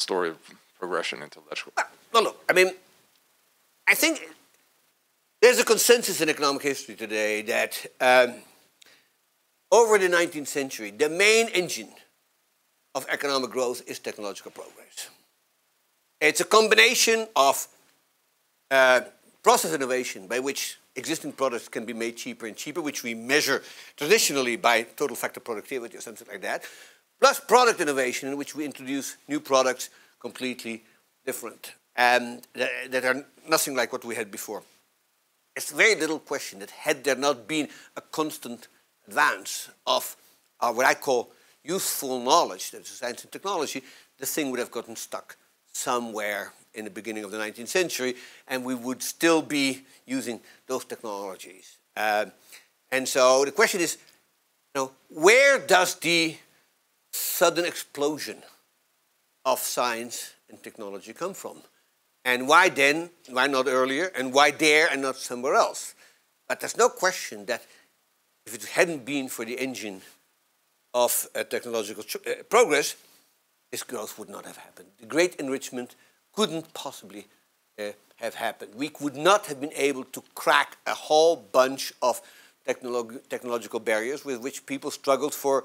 story of progression intellectual? Well, look, I mean, I think there's a consensus in economic history today that over the 19th century, the main engine of economic growth is technological progress. It's a combination of process innovation by which existing products can be made cheaper and cheaper, which we measure traditionally by total factor productivity or something like that, plus product innovation in which we introduce new products completely different and that are nothing like what we had before. It's very little question that had there not been a constant advance of what I call useful knowledge, that is science and technology, the thing would have gotten stuck somewhere in the beginning of the 19th century, and we would still be using those technologies. And so the question is, you know, where does the sudden explosion of science and technology come from? And why then, why not earlier, and why there and not somewhere else? But there's no question that if it hadn't been for the engine of technological progress, this growth would not have happened. The great enrichment couldn't possibly have happened. We would not have been able to crack a whole bunch of technological barriers with which people struggled for,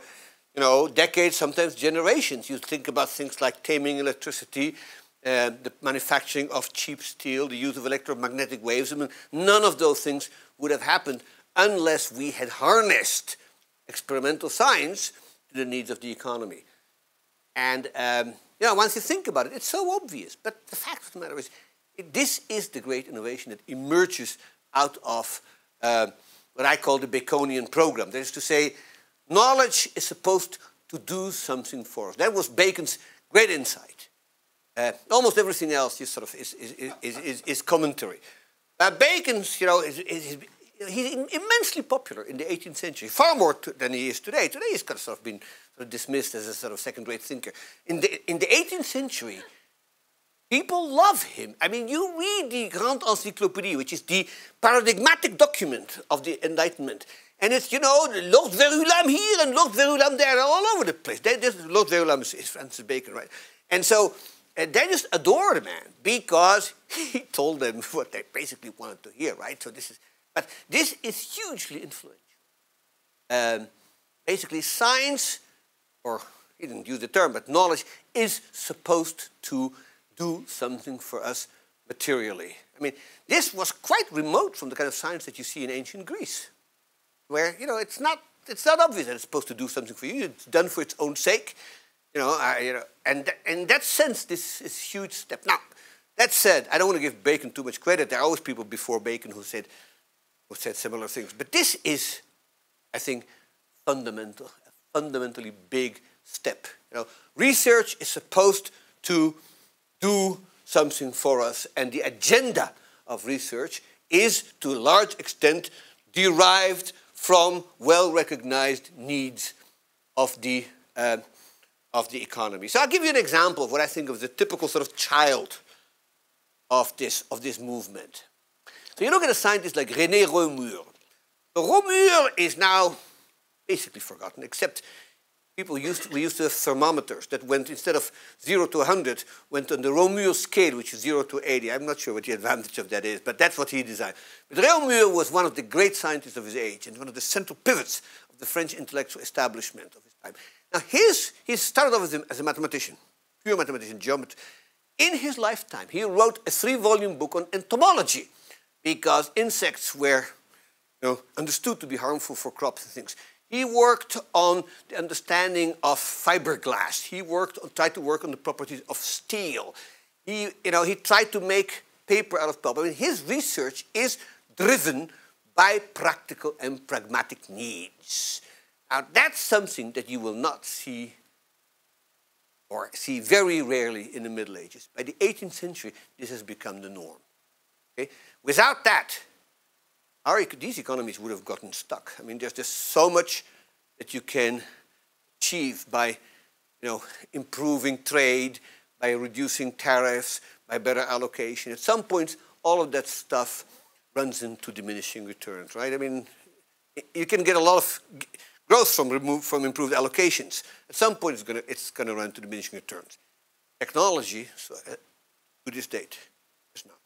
you know, decades, sometimes generations. You think about things like taming electricity, the manufacturing of cheap steel, the use of electromagnetic waves. I mean, none of those things would have happened unless we had harnessed experimental science to the needs of the economy. And you know, once you think about it, it's so obvious. But the fact of the matter is, this is the great innovation that emerges out of what I call the Baconian program. That is to say, knowledge is supposed to do something for us. That was Bacon's great insight. Almost everything else is sort of is commentary. Bacon's, you know, he's immensely popular in the 18th century, far more than he is today. Today he's kind of sort of been sort of dismissed as a sort of second-rate thinker. In the 18th century, people love him. I mean, you read the Grande Encyclopédie, which is the paradigmatic document of the Enlightenment. And it's, you know, Lord Verulam here and Lord Verulam there, all over the place. Lord Verulam is Francis Bacon, right? And so they just adore the man because he told them what they basically wanted to hear, right? So this is, but this is hugely influential. Basically, science, or he didn't use the term, but knowledge is supposed to do something for us materially. I mean, this was quite remote from the kind of science that you see in ancient Greece, where, you know, it's not obvious that it's supposed to do something for you. It's done for its own sake, you know, and in that sense, this is a huge step. Now, that said, I don't want to give Bacon too much credit. There are always people before Bacon who said similar things. But this is, I think, fundamental, a fundamentally big step. You know, research is supposed to do something for us, and the agenda of research is, to a large extent, derived from well-recognized needs of the economy. So I'll give you an example of what I think of the typical sort of child of this movement. So you look at a scientist like René Reaumur. Reaumur is now basically forgotten, except people we used to have thermometers that went, instead of 0 to 100, went on the Reaumur scale, which is 0 to 80. I'm not sure what the advantage of that is, but that's what he designed. But Reaumur was one of the great scientists of his age and one of the central pivots of the French intellectual establishment of his time. Now, he started off as a mathematician, pure mathematician, geometer. In his lifetime, he wrote a 3-volume book on entomology because insects were, you know, understood to be harmful for crops and things. He worked on the understanding of fiberglass. He tried to work on the properties of steel. He, you know, he tried to make paper out of pulp. I mean, his research is driven by practical and pragmatic needs. Now, that's something that you will not see or see very rarely in the Middle Ages. By the 18th century, this has become the norm. Okay? Without that, these economies would have gotten stuck. I mean, there's just so much that you can achieve by, improving trade, by reducing tariffs, by better allocation. At some point, all of that stuff runs into diminishing returns, right? I mean, you can get a lot of growth from improved allocations. At some point, it's going to run to diminishing returns. Technology, to this date, is not.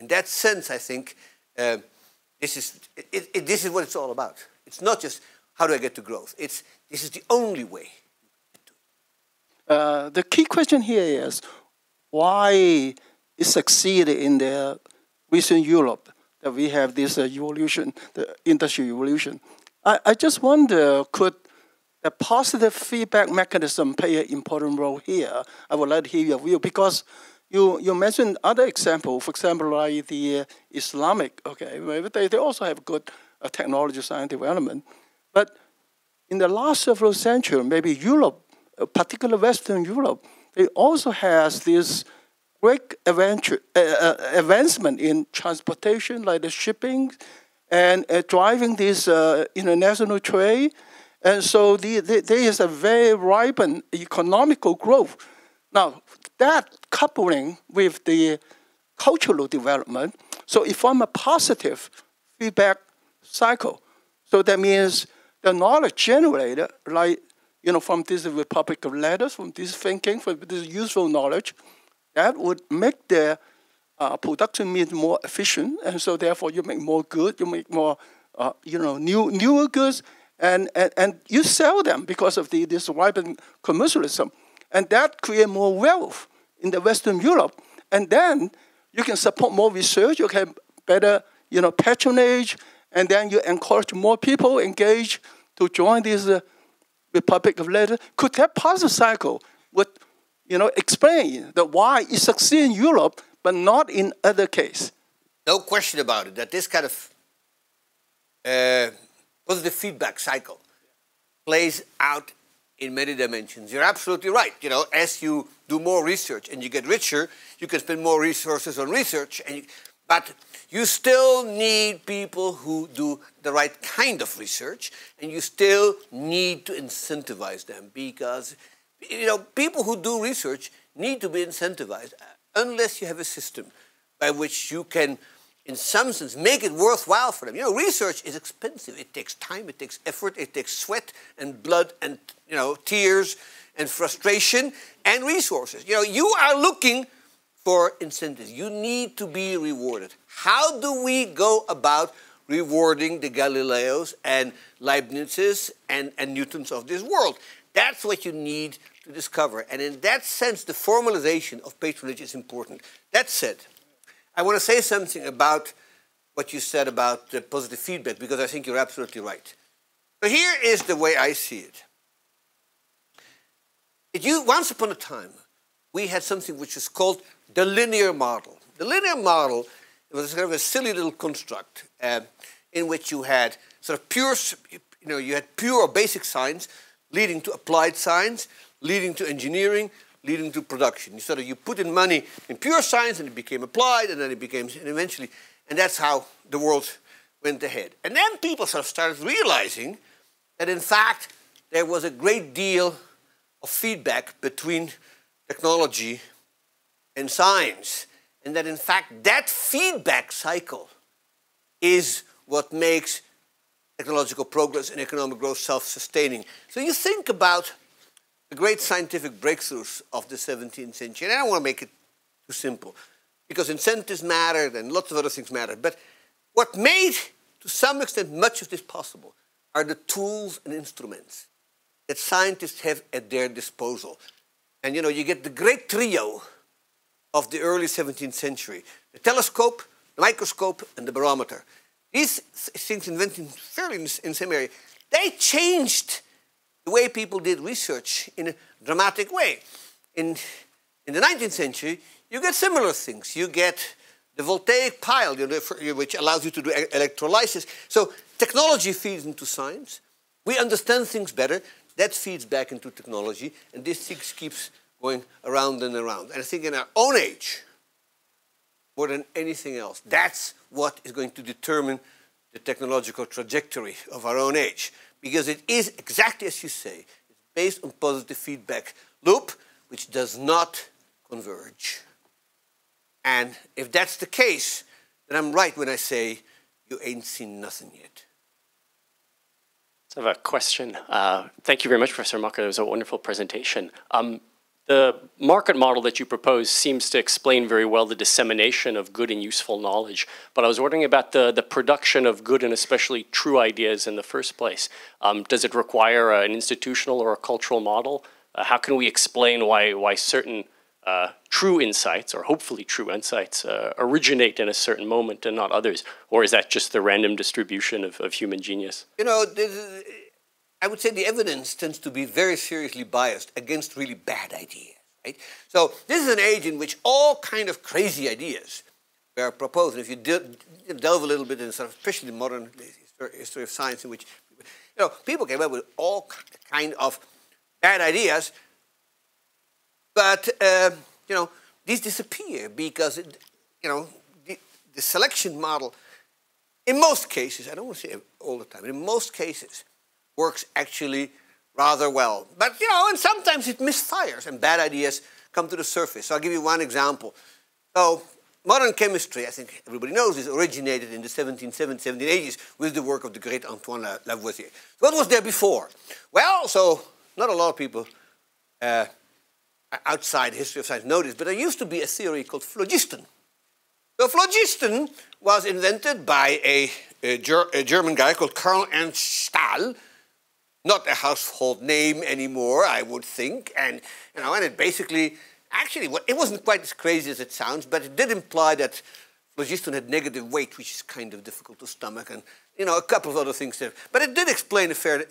In that sense, I think this is what it's all about. It's not just how do I get to growth. It's this is the only way. The key question here is why it succeeded in the Western Europe that we have this evolution, the Industrial Revolution. I just wonder, could the positive feedback mechanism play an important role here? I would like to hear your view, because you mentioned other examples, for example, like the Islamic, okay, they also have good technology, science development. But in the last several centuries, maybe Europe, particularly Western Europe, they also has this great advancement in transportation, like the shipping, and driving this international trade. And so there is a very ripened economical growth. Now, that coupling with the cultural development, so it forms a positive feedback cycle. So that means the knowledge generated, like, from this Republic of Letters, from this thinking, from this useful knowledge, that would make the production means more efficient, and so therefore you make more goods, you make more, newer goods, and you sell them because of this ripened commercialism, and that creates more wealth in the Western Europe, and then you can support more research, you can better, patronage, and then you encourage more people engaged to join this Republic of Letters. Could that positive cycle would, explain the why it succeeds in Europe? But not in other case. No question about it, that this kind of positive feedback cycle plays out in many dimensions. You're absolutely right. As you do more research and you get richer, you can spend more resources on research, but you still need people who do the right kind of research, and you still need to incentivize them, because people who do research need to be incentivized. Unless you have a system by which you can, in some sense, make it worthwhile for them. Research is expensive. It takes time, it takes effort, it takes sweat and blood and, tears and frustration and resources. You are looking for incentives. You need to be rewarded. How do we go about rewarding the Galileos and Leibnizes and Newtons of this world? That's what you need to discover. And in that sense, the formalization of patronage is important. That said, I want to say something about what you said about the positive feedback, because I think you're absolutely right. But here is the way I see it. Once upon a time, we had something which was called the linear model. The linear model was kind of a silly little construct in which you had sort of pure, you had pure or basic science leading to applied science, leading to engineering, leading to production. You put in money in pure science, and it became applied, and then it became, and eventually, and that's how the world went ahead. And then people started realizing that, in fact, there was a great deal of feedback between technology and science, and that, in fact, that feedback cycle is what makes technological progress and economic growth self-sustaining. So you think about the great scientific breakthroughs of the 17th century. And I don't want to make it too simple, because incentives mattered and lots of other things mattered. But what made, to some extent, much of this possible are the tools and instruments that scientists have at their disposal. And you get the great trio of the early 17th century: the telescope, the microscope, and the barometer. These things, invented fairly in the same area, they changed the way people did research in a dramatic way. In the 19th century, you get similar things. You get the voltaic pile, which allows you to do electrolysis. So technology feeds into science. We understand things better. That feeds back into technology, and this thing keeps going around and around. And I think in our own age, more than anything else, that's what is going to determine the technological trajectory of our own age. Because it is exactly as you say, it's based on positive feedback loop, which does not converge. And if that's the case, then I'm right when I say you ain't seen nothing yet. I have a question. Thank you very much, Professor Mokyr. It was a wonderful presentation. The market model that you propose seems to explain very well the dissemination of good and useful knowledge, but I was wondering about the production of good and especially true ideas in the first place. Does it require an institutional or a cultural model? How can we explain why certain true insights, or hopefully true insights, originate in a certain moment and not others? Or is that just the random distribution of human genius? You know, I would say the evidence tends to be very seriously biased against really bad ideas, right? So this is an age in which all kind of crazy ideas were proposed. And if you delve a little bit in sort of, especially the modern history of science, in which people came up with all kind of bad ideas, but these disappear because the selection model, in most cases, I don't want to say all the time, but in most cases, works actually rather well. But, and sometimes it misfires and bad ideas come to the surface. So I'll give you one example. So modern chemistry, I think everybody knows this, originated in the 1780s with the work of the great Antoine Lavoisier. What was there before? Well, so not a lot of people outside the history of science know this, but there used to be a theory called phlogiston. So phlogiston was invented by a German guy called Karl Ernst Stahl. Not a household name anymore, I would think, and and it basically, actually, it wasn't quite as crazy as it sounds, but it did imply that phlogiston had negative weight, which is kind of difficult to stomach, and a couple of other things there. But it did explain a fair.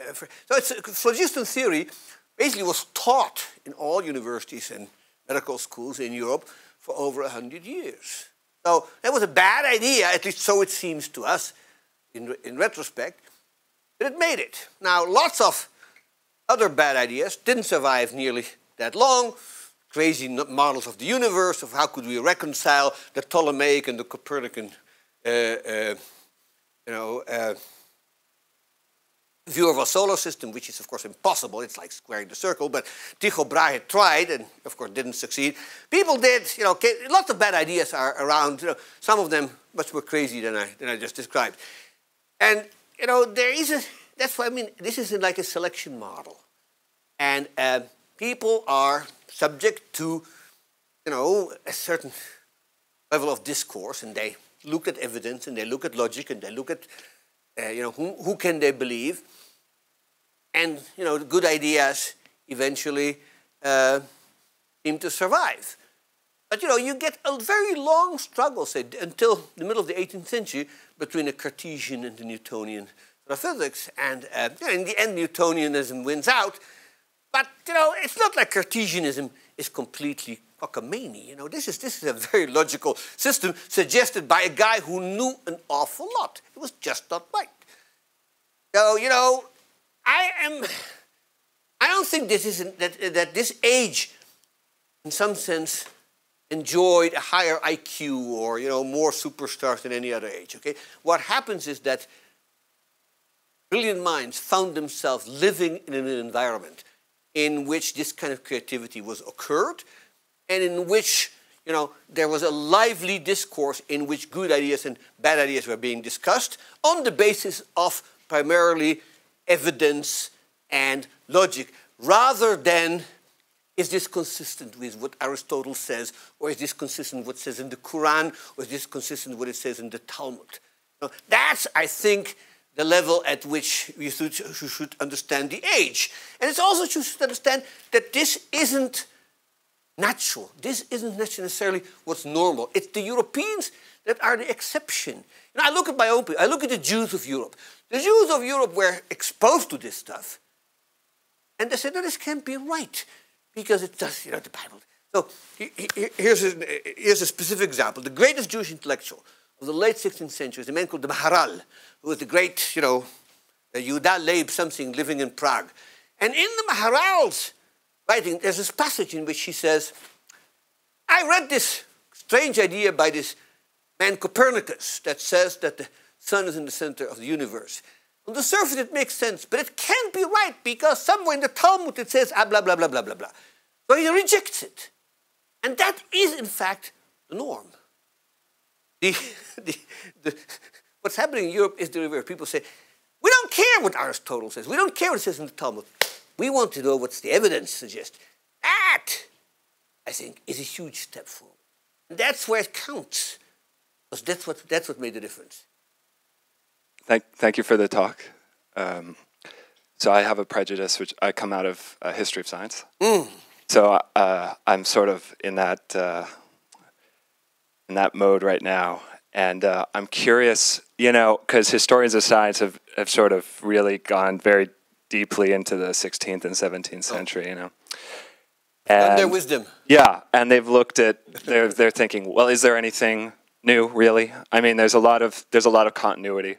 So it's phlogiston theory basically was taught in all universities and medical schools in Europe for over 100 years. So that was a bad idea, at least so it seems to us, in retrospect. But it made it. Now, lots of other bad ideas didn't survive nearly that long. Crazy models of the universe, of how could we reconcile the Ptolemaic and the Copernican view of our solar system, which is, of course, impossible. It's like squaring the circle. But Tycho Brahe had tried and, of course, didn't succeed. People did. Lots of bad ideas are around. Some of them much more crazy than I just described. And there is a, that's what I mean, this is like a selection model. And people are subject to, a certain level of discourse, and they look at evidence, and they look at logic, and they look at, who can they believe. And, the good ideas eventually seem to survive. But, you get a very long struggle, say, until the middle of the 18th century between the Cartesian and the Newtonian physics. And in the end, Newtonianism wins out. But, it's not like Cartesianism is completely cockamamie. This is a very logical system suggested by a guy who knew an awful lot. It was just not right. So, I don't think this isn't, that this age, in some sense, enjoyed a higher IQ or more superstars than any other age. Okay, what happens is that brilliant minds found themselves living in an environment in which this kind of creativity was occurred, and in which there was a lively discourse in which good ideas and bad ideas were being discussed on the basis of primarily evidence and logic, rather than is this consistent with what Aristotle says, or is this consistent with what it says in the Quran, or is this consistent with what it says in the Talmud? Now, that's, I think, the level at which we should understand the age. And it's also you should understand that this isn't natural. This isn't necessarily what's normal. It's the Europeans that are the exception. I look at my own people. I look at the Jews of Europe. The Jews of Europe were exposed to this stuff, and they said, no, this can't be right. Because it does, the Bible. So here's a specific example. The greatest Jewish intellectual of the late 16th century is a man called the Maharal, who was the great, Yehuda Leib something living in Prague. And in the Maharal's writing, there's this passage in which he says, I read this strange idea by this man Copernicus that says that the sun is in the center of the universe. On the surface, it makes sense, but it can't be right because somewhere in the Talmud it says, ah, blah, blah, blah, blah, blah, blah. So he rejects it. And that is, in fact, the norm. What's happening in Europe is the reverse. People say, we don't care what Aristotle says. We don't care what it says in the Talmud. We want to know what's the evidence suggests. That, I think, is a huge step forward. And that's where it counts, because that's what made the difference. Thank you for the talk. So I have a prejudice, which I come out of history of science. Mm. So I'm sort of in that mode right now. And I'm curious, you know, because historians of science have sort of really gone very deeply into the 16th and 17th century, you know. And their wisdom. Yeah, and they've looked at, they're thinking, well, is there anything new, really? I mean, there's a lot of continuity.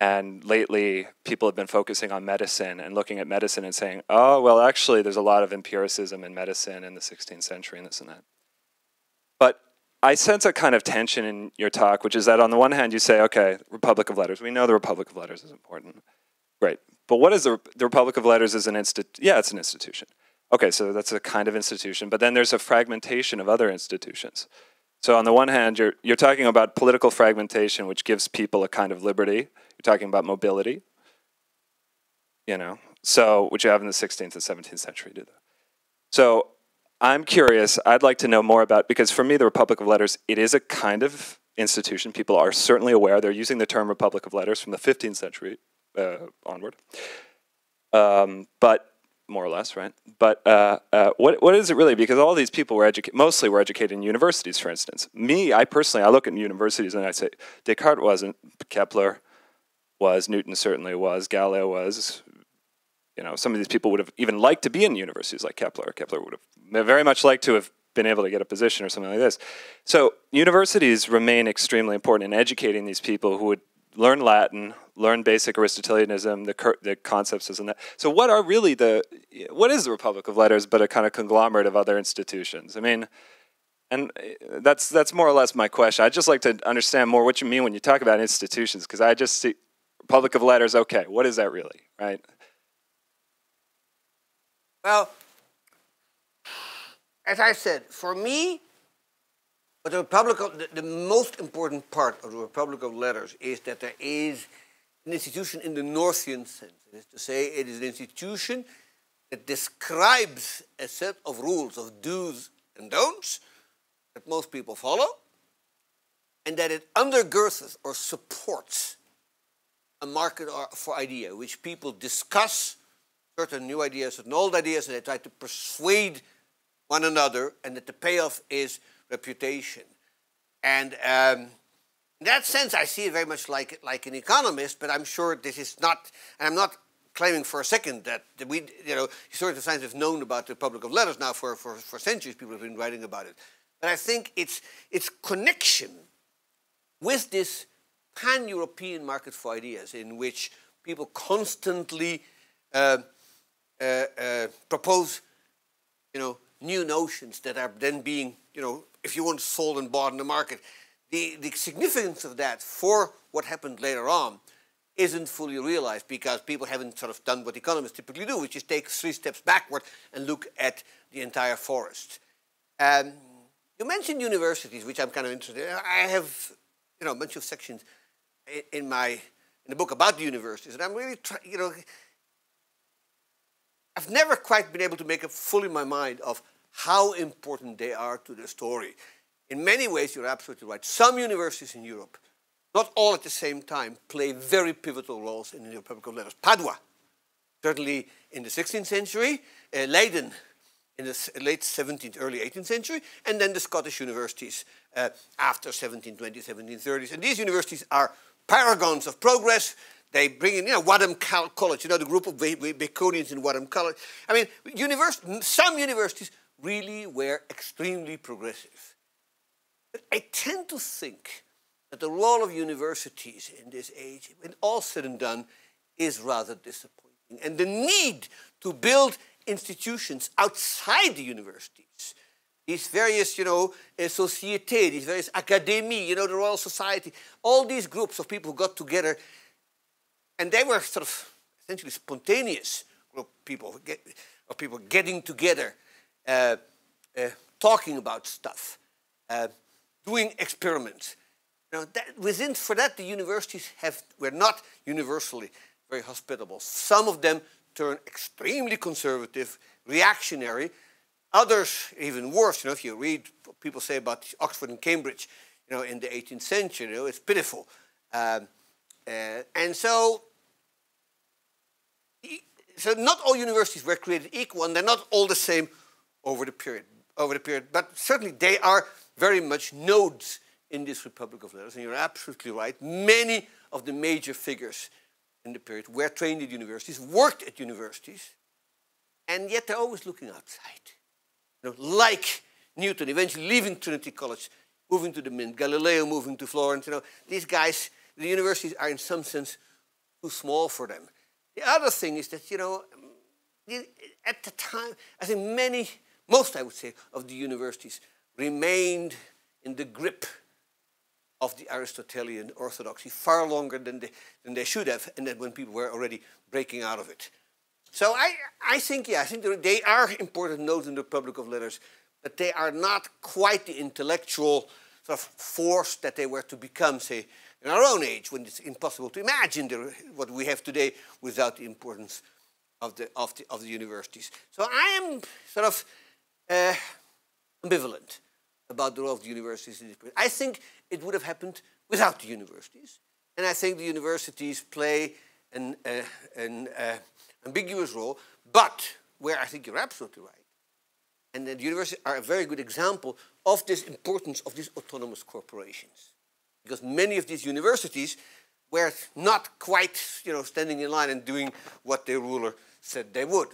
And lately, people have been focusing on medicine and looking at medicine and saying, oh, well, actually, there's a lot of empiricism in medicine in the 16th century and this and that. But I sense a kind of tension in your talk, which is that on the one hand, you say, okay, Republic of Letters. We know the Republic of Letters is important. Great. But what is the Republic of Letters is an institution. Yeah, it's an institution. Okay, so that's a kind of institution. But then there's a fragmentation of other institutions. So on the one hand, you're talking about political fragmentation, which gives people a kind of liberty. You're talking about mobility, you know, so which you have in the 16th and 17th century. So I'm curious, I'd like to know more about, because for me, the Republic of Letters, it is a kind of institution. People are certainly aware. They're using the term Republic of Letters from the 15th century onward, but more or less, right? But what is it really? Because all these people were mostly were educated in universities, for instance. Me, I personally look at universities and I say, Descartes wasn't, Kepler was, Newton certainly was, Galileo was. You know, some of these people would have even liked to be in universities like Kepler. Kepler would have very much liked to have been able to get a position or something like this. So universities remain extremely important in educating these people who would learn Latin, learn basic Aristotelianism, the concepts and that. So what are really what is the Republic of Letters but a kind of conglomerate of other institutions? I mean, and that's more or less my question. I'd just like to understand more what you mean when you talk about institutions, because I just see Republic of Letters, okay, what is that really, right? Well, as I said, for me, the most important part of the Republic of Letters is that there is an institution in the Northian sense. That is to say, it is an institution that describes a set of rules, of do's and don'ts, that most people follow, and that it undergirds or supports a market for idea, which people discuss certain new ideas, certain old ideas, and they try to persuade one another, and that the payoff is reputation. And in that sense, I see it very much like an economist, but I'm sure this is not, and I'm not claiming for a second that we, you know, historians of science have known about the Republic of Letters now for centuries. People have been writing about it. But I think its connection with this pan-European market for ideas in which people constantly propose, you know, new notions that are then being, you know, if you want, sold and bought in the market. The significance of that for what happened later on isn't fully realized because people haven't sort of done what economists typically do, which is take 3 steps backward and look at the entire forest. You mentioned universities, which I'm kind of interested in. I have, you know, a bunch of sections in the book about the universities, and I'm really trying, you know, I've never quite been able to make up fully my mind of how important they are to the story. In many ways, you're absolutely right. Some universities in Europe, not all at the same time, play very pivotal roles in the Republic of Letters. Padua, certainly in the 16th century, Leiden in the late 17th, early 18th century, and then the Scottish universities after 1720, 1730s. And these universities are paragons of progress. They bring in, you know, Wadham College, you know, the group of Baconians in Wadham College. I mean, some universities really were extremely progressive. But I tend to think that the role of universities in this age, when all said and done, is rather disappointing. and the need to build institutions outside the universities, these various, sociétés, these various académies, the Royal Society, all these groups of people who got together, and they were sort of essentially spontaneous group of people getting together, talking about stuff, doing experiments. For that, the universities were not universally very hospitable. Some of them turned extremely conservative, reactionary. Others, even worse, if you read what people say about Oxford and Cambridge, in the 18th century, it's pitiful. And so not all universities were created equal, and they're not all the same over the period, but certainly they are very much nodes in this Republic of Letters, and you're absolutely right. Many of the major figures in the period were trained at universities, worked at universities, and yet they're always looking outside. Like Newton, eventually leaving Trinity College, moving to the Mint, Galileo moving to Florence. These guys, the universities are in some sense too small for them. The other thing is that, at the time, I think most, I would say, of the universities remained in the grip of the Aristotelian orthodoxy far longer than they should have, and that when people were already breaking out of it. So I think they are important nodes in the Republic of Letters, but they are not quite the intellectual sort of force that they were to become, say, in our own age, when it's impossible to imagine what we have today without the importance of the universities. So I am sort of ambivalent about the role of the universities in this period. I think it would have happened without the universities, and I think the universities play an ambiguous role, but where I think you're absolutely right, and the universities are a very good example of this importance of these autonomous corporations, because many of these universities were not quite, standing in line and doing what their ruler said they would.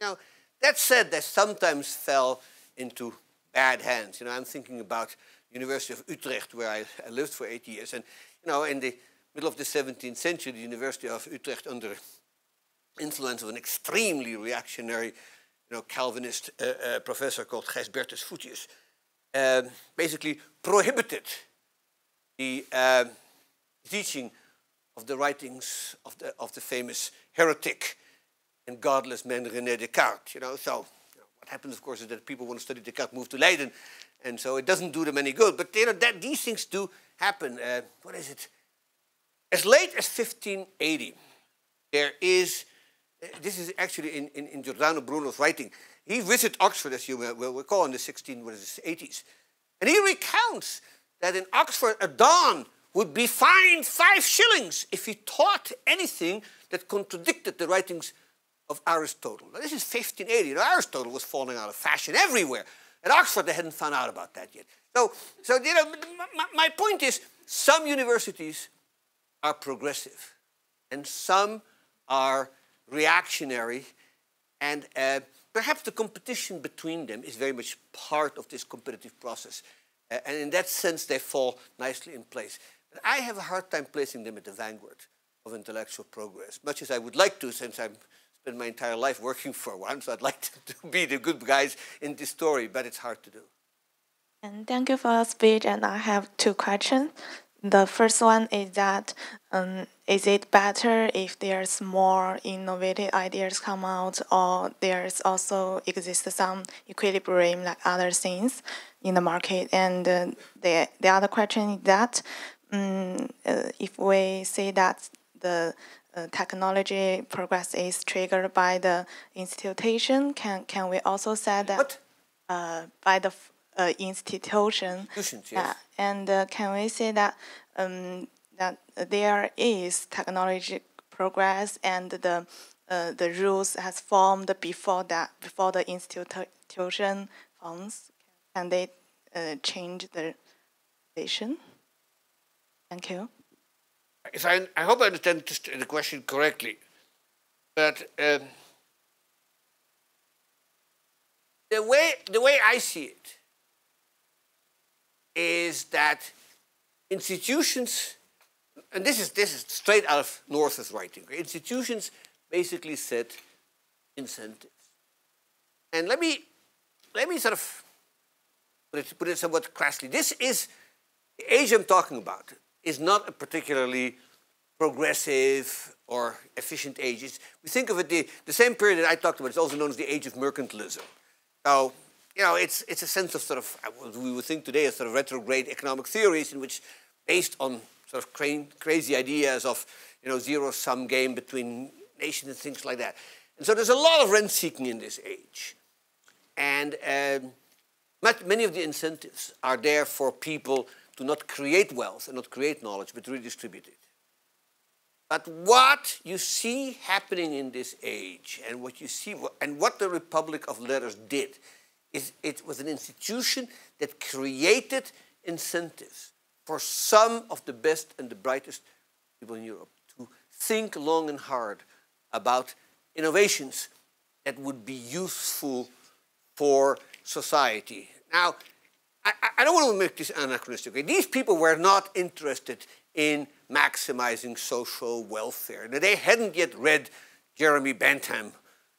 Now, that said, they sometimes fell into bad hands. I'm thinking about University of Utrecht, where I lived for 8 years. And, in the middle of the 17th century, the University of Utrecht, under influence of an extremely reactionary, Calvinist professor called Gijsbertus Voetius, basically prohibited the teaching of the writings of the famous heretic and godless man René Descartes. So what happens, of course, is that people want to study Descartes, move to Leiden, and so it doesn't do them any good. But these things do happen. What is it? As late as 1580, there is. This is actually in Giordano Bruno's writing. He visited Oxford, as you will recall, in the 1680s, and he recounts that in Oxford a don would be fined 5 shillings if he taught anything that contradicted the writings of Aristotle. Now, this is 1580. Aristotle was falling out of fashion everywhere. At Oxford, they hadn't found out about that yet. So my point is, some universities are progressive, and some are reactionary, and perhaps the competition between them is very much part of this competitive process. And in that sense, they fall nicely in place. But I have a hard time placing them at the vanguard of intellectual progress, much as I would like to, since I've spent my entire life working for one, so I'd like to be the good guys in this story, but it's hard to do. And thank you for your speech, and I have 2 questions. The first one is that, is it better if there's more innovative ideas come out, or there's also exists some equilibrium like other things in the market? And the other question is that, if we say that the technology progress is triggered by the institution, can we also say that by the institution? Yes. And can we say that that there is technology progress and the rules has formed before the institution forms? Can they change the relation? Thank you. I hope I understand the question correctly, but the way I see it is that institutions, and this is straight out of North's writing. Institutions basically set incentives. And let me sort of put it somewhat crassly. This is, the age I'm talking about is not a particularly progressive or efficient age. It's, we think of it, the same period that I talked about is also known as the age of mercantilism. Now, you know, it's a sense of sort of, what we would think today as sort of retrograde economic theories in which, based on sort of crazy ideas of, you know, zero-sum game between nations and things like that. And so there's a lot of rent-seeking in this age. And many of the incentives are there for people to not create wealth and not create knowledge, but redistribute it. But what you see happening in this age and what you see, and what the Republic of Letters did is it was an institution that created incentives for some of the best and the brightest people in Europe to think long and hard about innovations that would be useful for society. Now, I don't want to make this anachronistic. Okay? These people were not interested in maximizing social welfare. Now, they hadn't yet read Jeremy Bentham,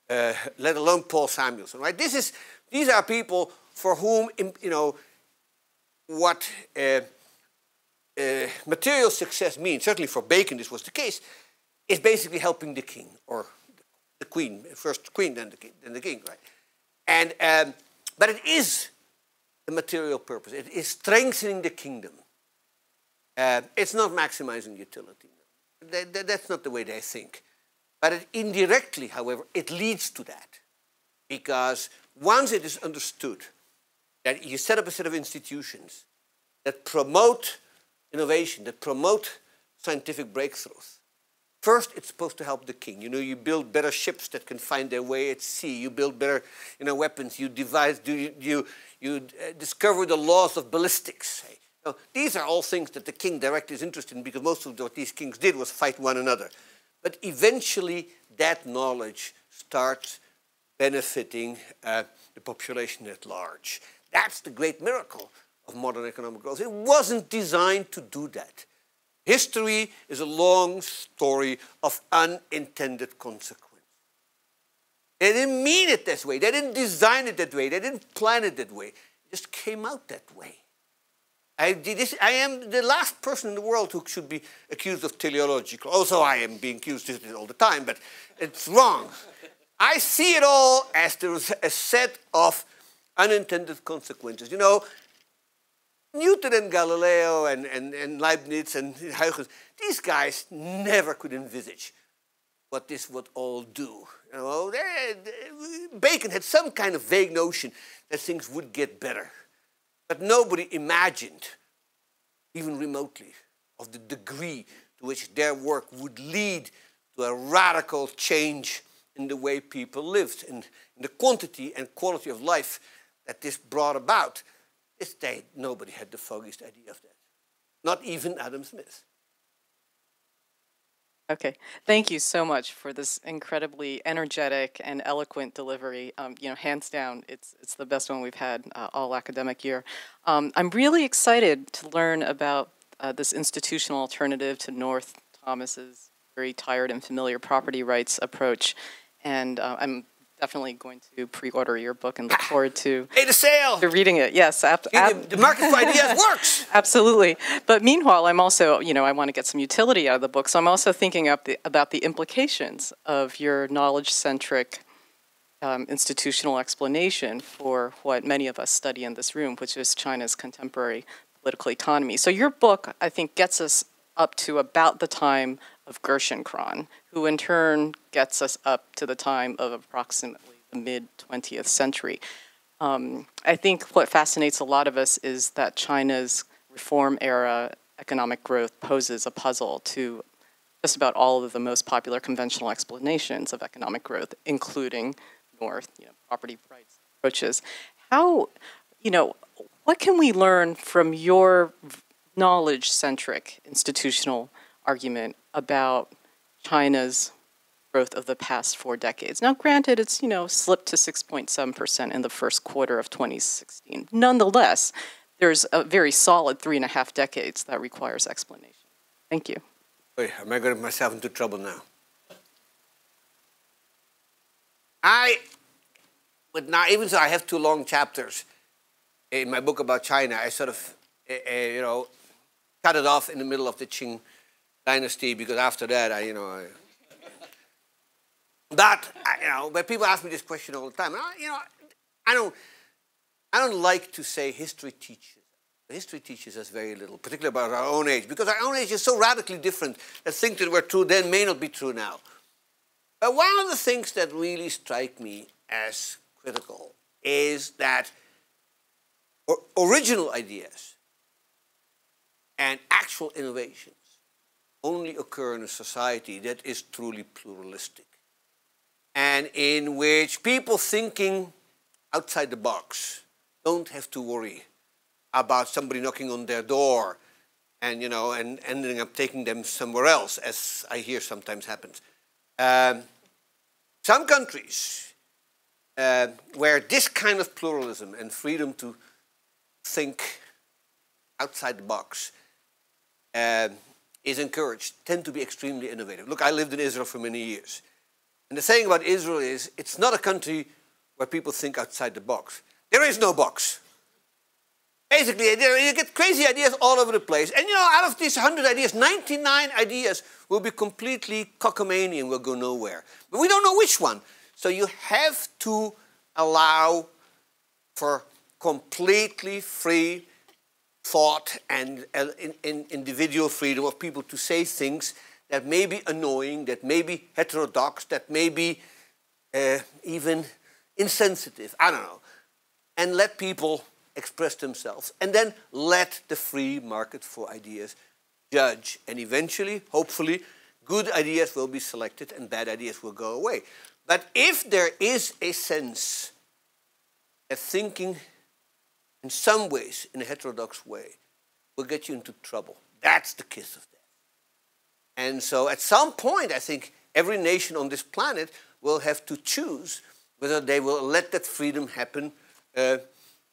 let alone Paul Samuelson. Right? These are people for whom, you know, what material success means, certainly for Bacon this was the case, is basically helping the king or the queen, first queen, then the king, right? And, but it is a material purpose. It is strengthening the kingdom. It's not maximizing utility. That's not the way they think. But it indirectly, however, it leads to that. Because once it is understood that you set up a set of institutions that promote innovation, that promote scientific breakthroughs, first, it's supposed to help the king. You know, you build better ships that can find their way at sea. You build better, you know, weapons. You devise, you discover the laws of ballistics. Say. Now, these are all things that the king directly is interested in because most of what these kings did was fight one another. But eventually, that knowledge starts benefiting the population at large. That's the great miracle of modern economic growth. It wasn't designed to do that. History is a long story of unintended consequences. They didn't mean it this way. They didn't design it that way. They didn't plan it that way. It just came out that way. I am the last person in the world who should be accused of teleology. Also, I am being accused of it all the time, but it's wrong. I see it all as there is a set of unintended consequences. You know, Newton and Galileo and Leibniz and Huygens, these guys never could envisage what this would all do. You know, Bacon had some kind of vague notion that things would get better. But nobody imagined, even remotely, of the degree to which their work would lead to a radical change in the way people lived, in the quantity and quality of life that this brought about. This day, nobody had the foggiest idea of that. Not even Adam Smith. Okay, thank you so much for this incredibly energetic and eloquent delivery. You know, hands down, it's the best one we've had all academic year. I'm really excited to learn about this institutional alternative to North Thomas's very tired and familiar property rights approach, and I'm definitely going to pre-order your book and look forward to reading it. Yes, the market for ideas works. Absolutely. But meanwhile, I'm also, you know, I want to get some utility out of the book, so I'm also thinking about the implications of your knowledge-centric institutional explanation for what many of us study in this room, which is China's contemporary political economy. So your book, I think, gets us up to about the time of Gerschenkron, who in turn gets us up to the time of approximately the mid-20th century. I think what fascinates a lot of us is that China's reform-era economic growth poses a puzzle to just about all of the most popular conventional explanations of economic growth, including North, you know, property rights approaches. How, you know, what can we learn from your knowledge-centric institutional argument about China's growth of the past 4 decades? Now, granted, it's, you know, slipped to 6.7% in the first quarter of 2016. Nonetheless, there's a very solid 3.5 decades that requires explanation. Thank you. Wait, am I going to get myself into trouble now? I would not, even though I have two long chapters in my book about China, I sort of, you know, cut it off in the middle of the Qing dynasty because after that, but people ask me this question all the time. I don't like to say history teaches. History teaches us very little, particularly about our own age, because our own age is so radically different that things that were true then may not be true now. But one of the things that really strike me as critical is that original ideas and actual innovations only occur in a society that is truly pluralistic and in which people thinking outside the box don't have to worry about somebody knocking on their door and, you know, and ending up taking them somewhere else, as I hear sometimes happens. Some countries where this kind of pluralism and freedom to think outside the box is encouraged tend to be extremely innovative. Look, I lived in Israel for many years. And the saying about Israel is, it's not a country where people think outside the box. There is no box. Basically, you get crazy ideas all over the place. And, you know, out of these 100 ideas, 99 ideas will be completely cockamamie and will go nowhere. But we don't know which one. So you have to allow for completely free thought and individual freedom of people to say things that may be annoying, that may be heterodox, that may be even insensitive, I don't know. And let people express themselves, and then let the free market for ideas judge. And eventually, hopefully, good ideas will be selected and bad ideas will go away. But if there is a sense that thinking in some ways, in a heterodox way, will get you into trouble, that's the kiss of death. And so at some point, I think every nation on this planet will have to choose whether they will let that freedom happen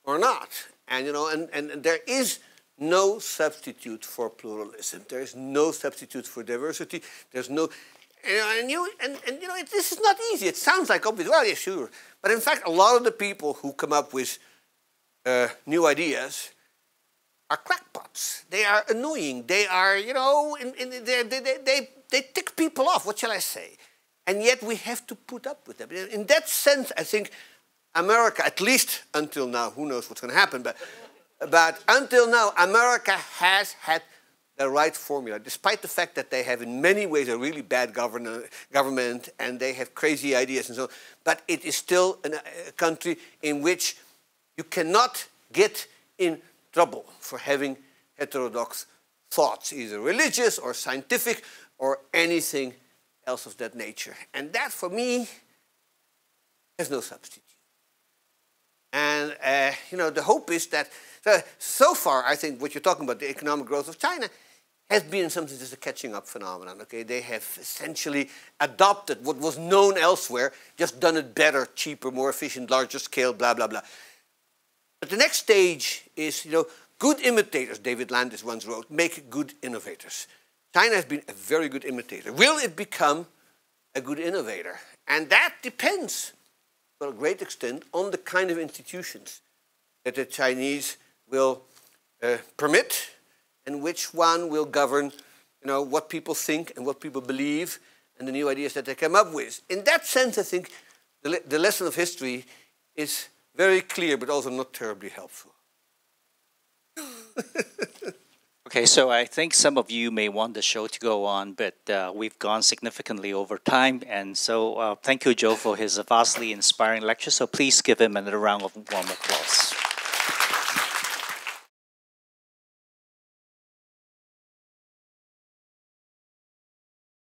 or not. And, you know, and there is no substitute for pluralism. There is no substitute for diversity. There's no, you know, this is not easy. It sounds like obvious, well, yeah, sure. But in fact, a lot of the people who come up with new ideas are crackpots. They are annoying. They are, you know, they tick people off. What shall I say? And yet we have to put up with them. In that sense, I think America, at least until now, who knows what's going to happen, but until now, America has had the right formula, despite the fact that they have in many ways a really bad government and they have crazy ideas and so on. But it is still a country in which you cannot get in trouble for having heterodox thoughts, either religious or scientific or anything else of that nature. And that, for me, has no substitute. And, you know, the hope is that, so far, I think what you're talking about, the economic growth of China, has been in some sense just a catching up phenomenon, okay? They have essentially adopted what was known elsewhere, just done it better, cheaper, more efficient, larger scale, blah, blah, blah. But the next stage is, you know, good imitators, David Landis once wrote, make good innovators. China has been a very good imitator. Will it become a good innovator? And that depends, to a great extent, on the kind of institutions that the Chinese will permit and which one will govern, you know, what people think and what people believe and the new ideas that they come up with. In that sense, I think the lesson of history is very clear but also not terribly helpful. Okay, so I think some of you may want the show to go on, but we've gone significantly over time. And so thank you, Joe, for his vastly inspiring lecture. So please give him another round of warm applause.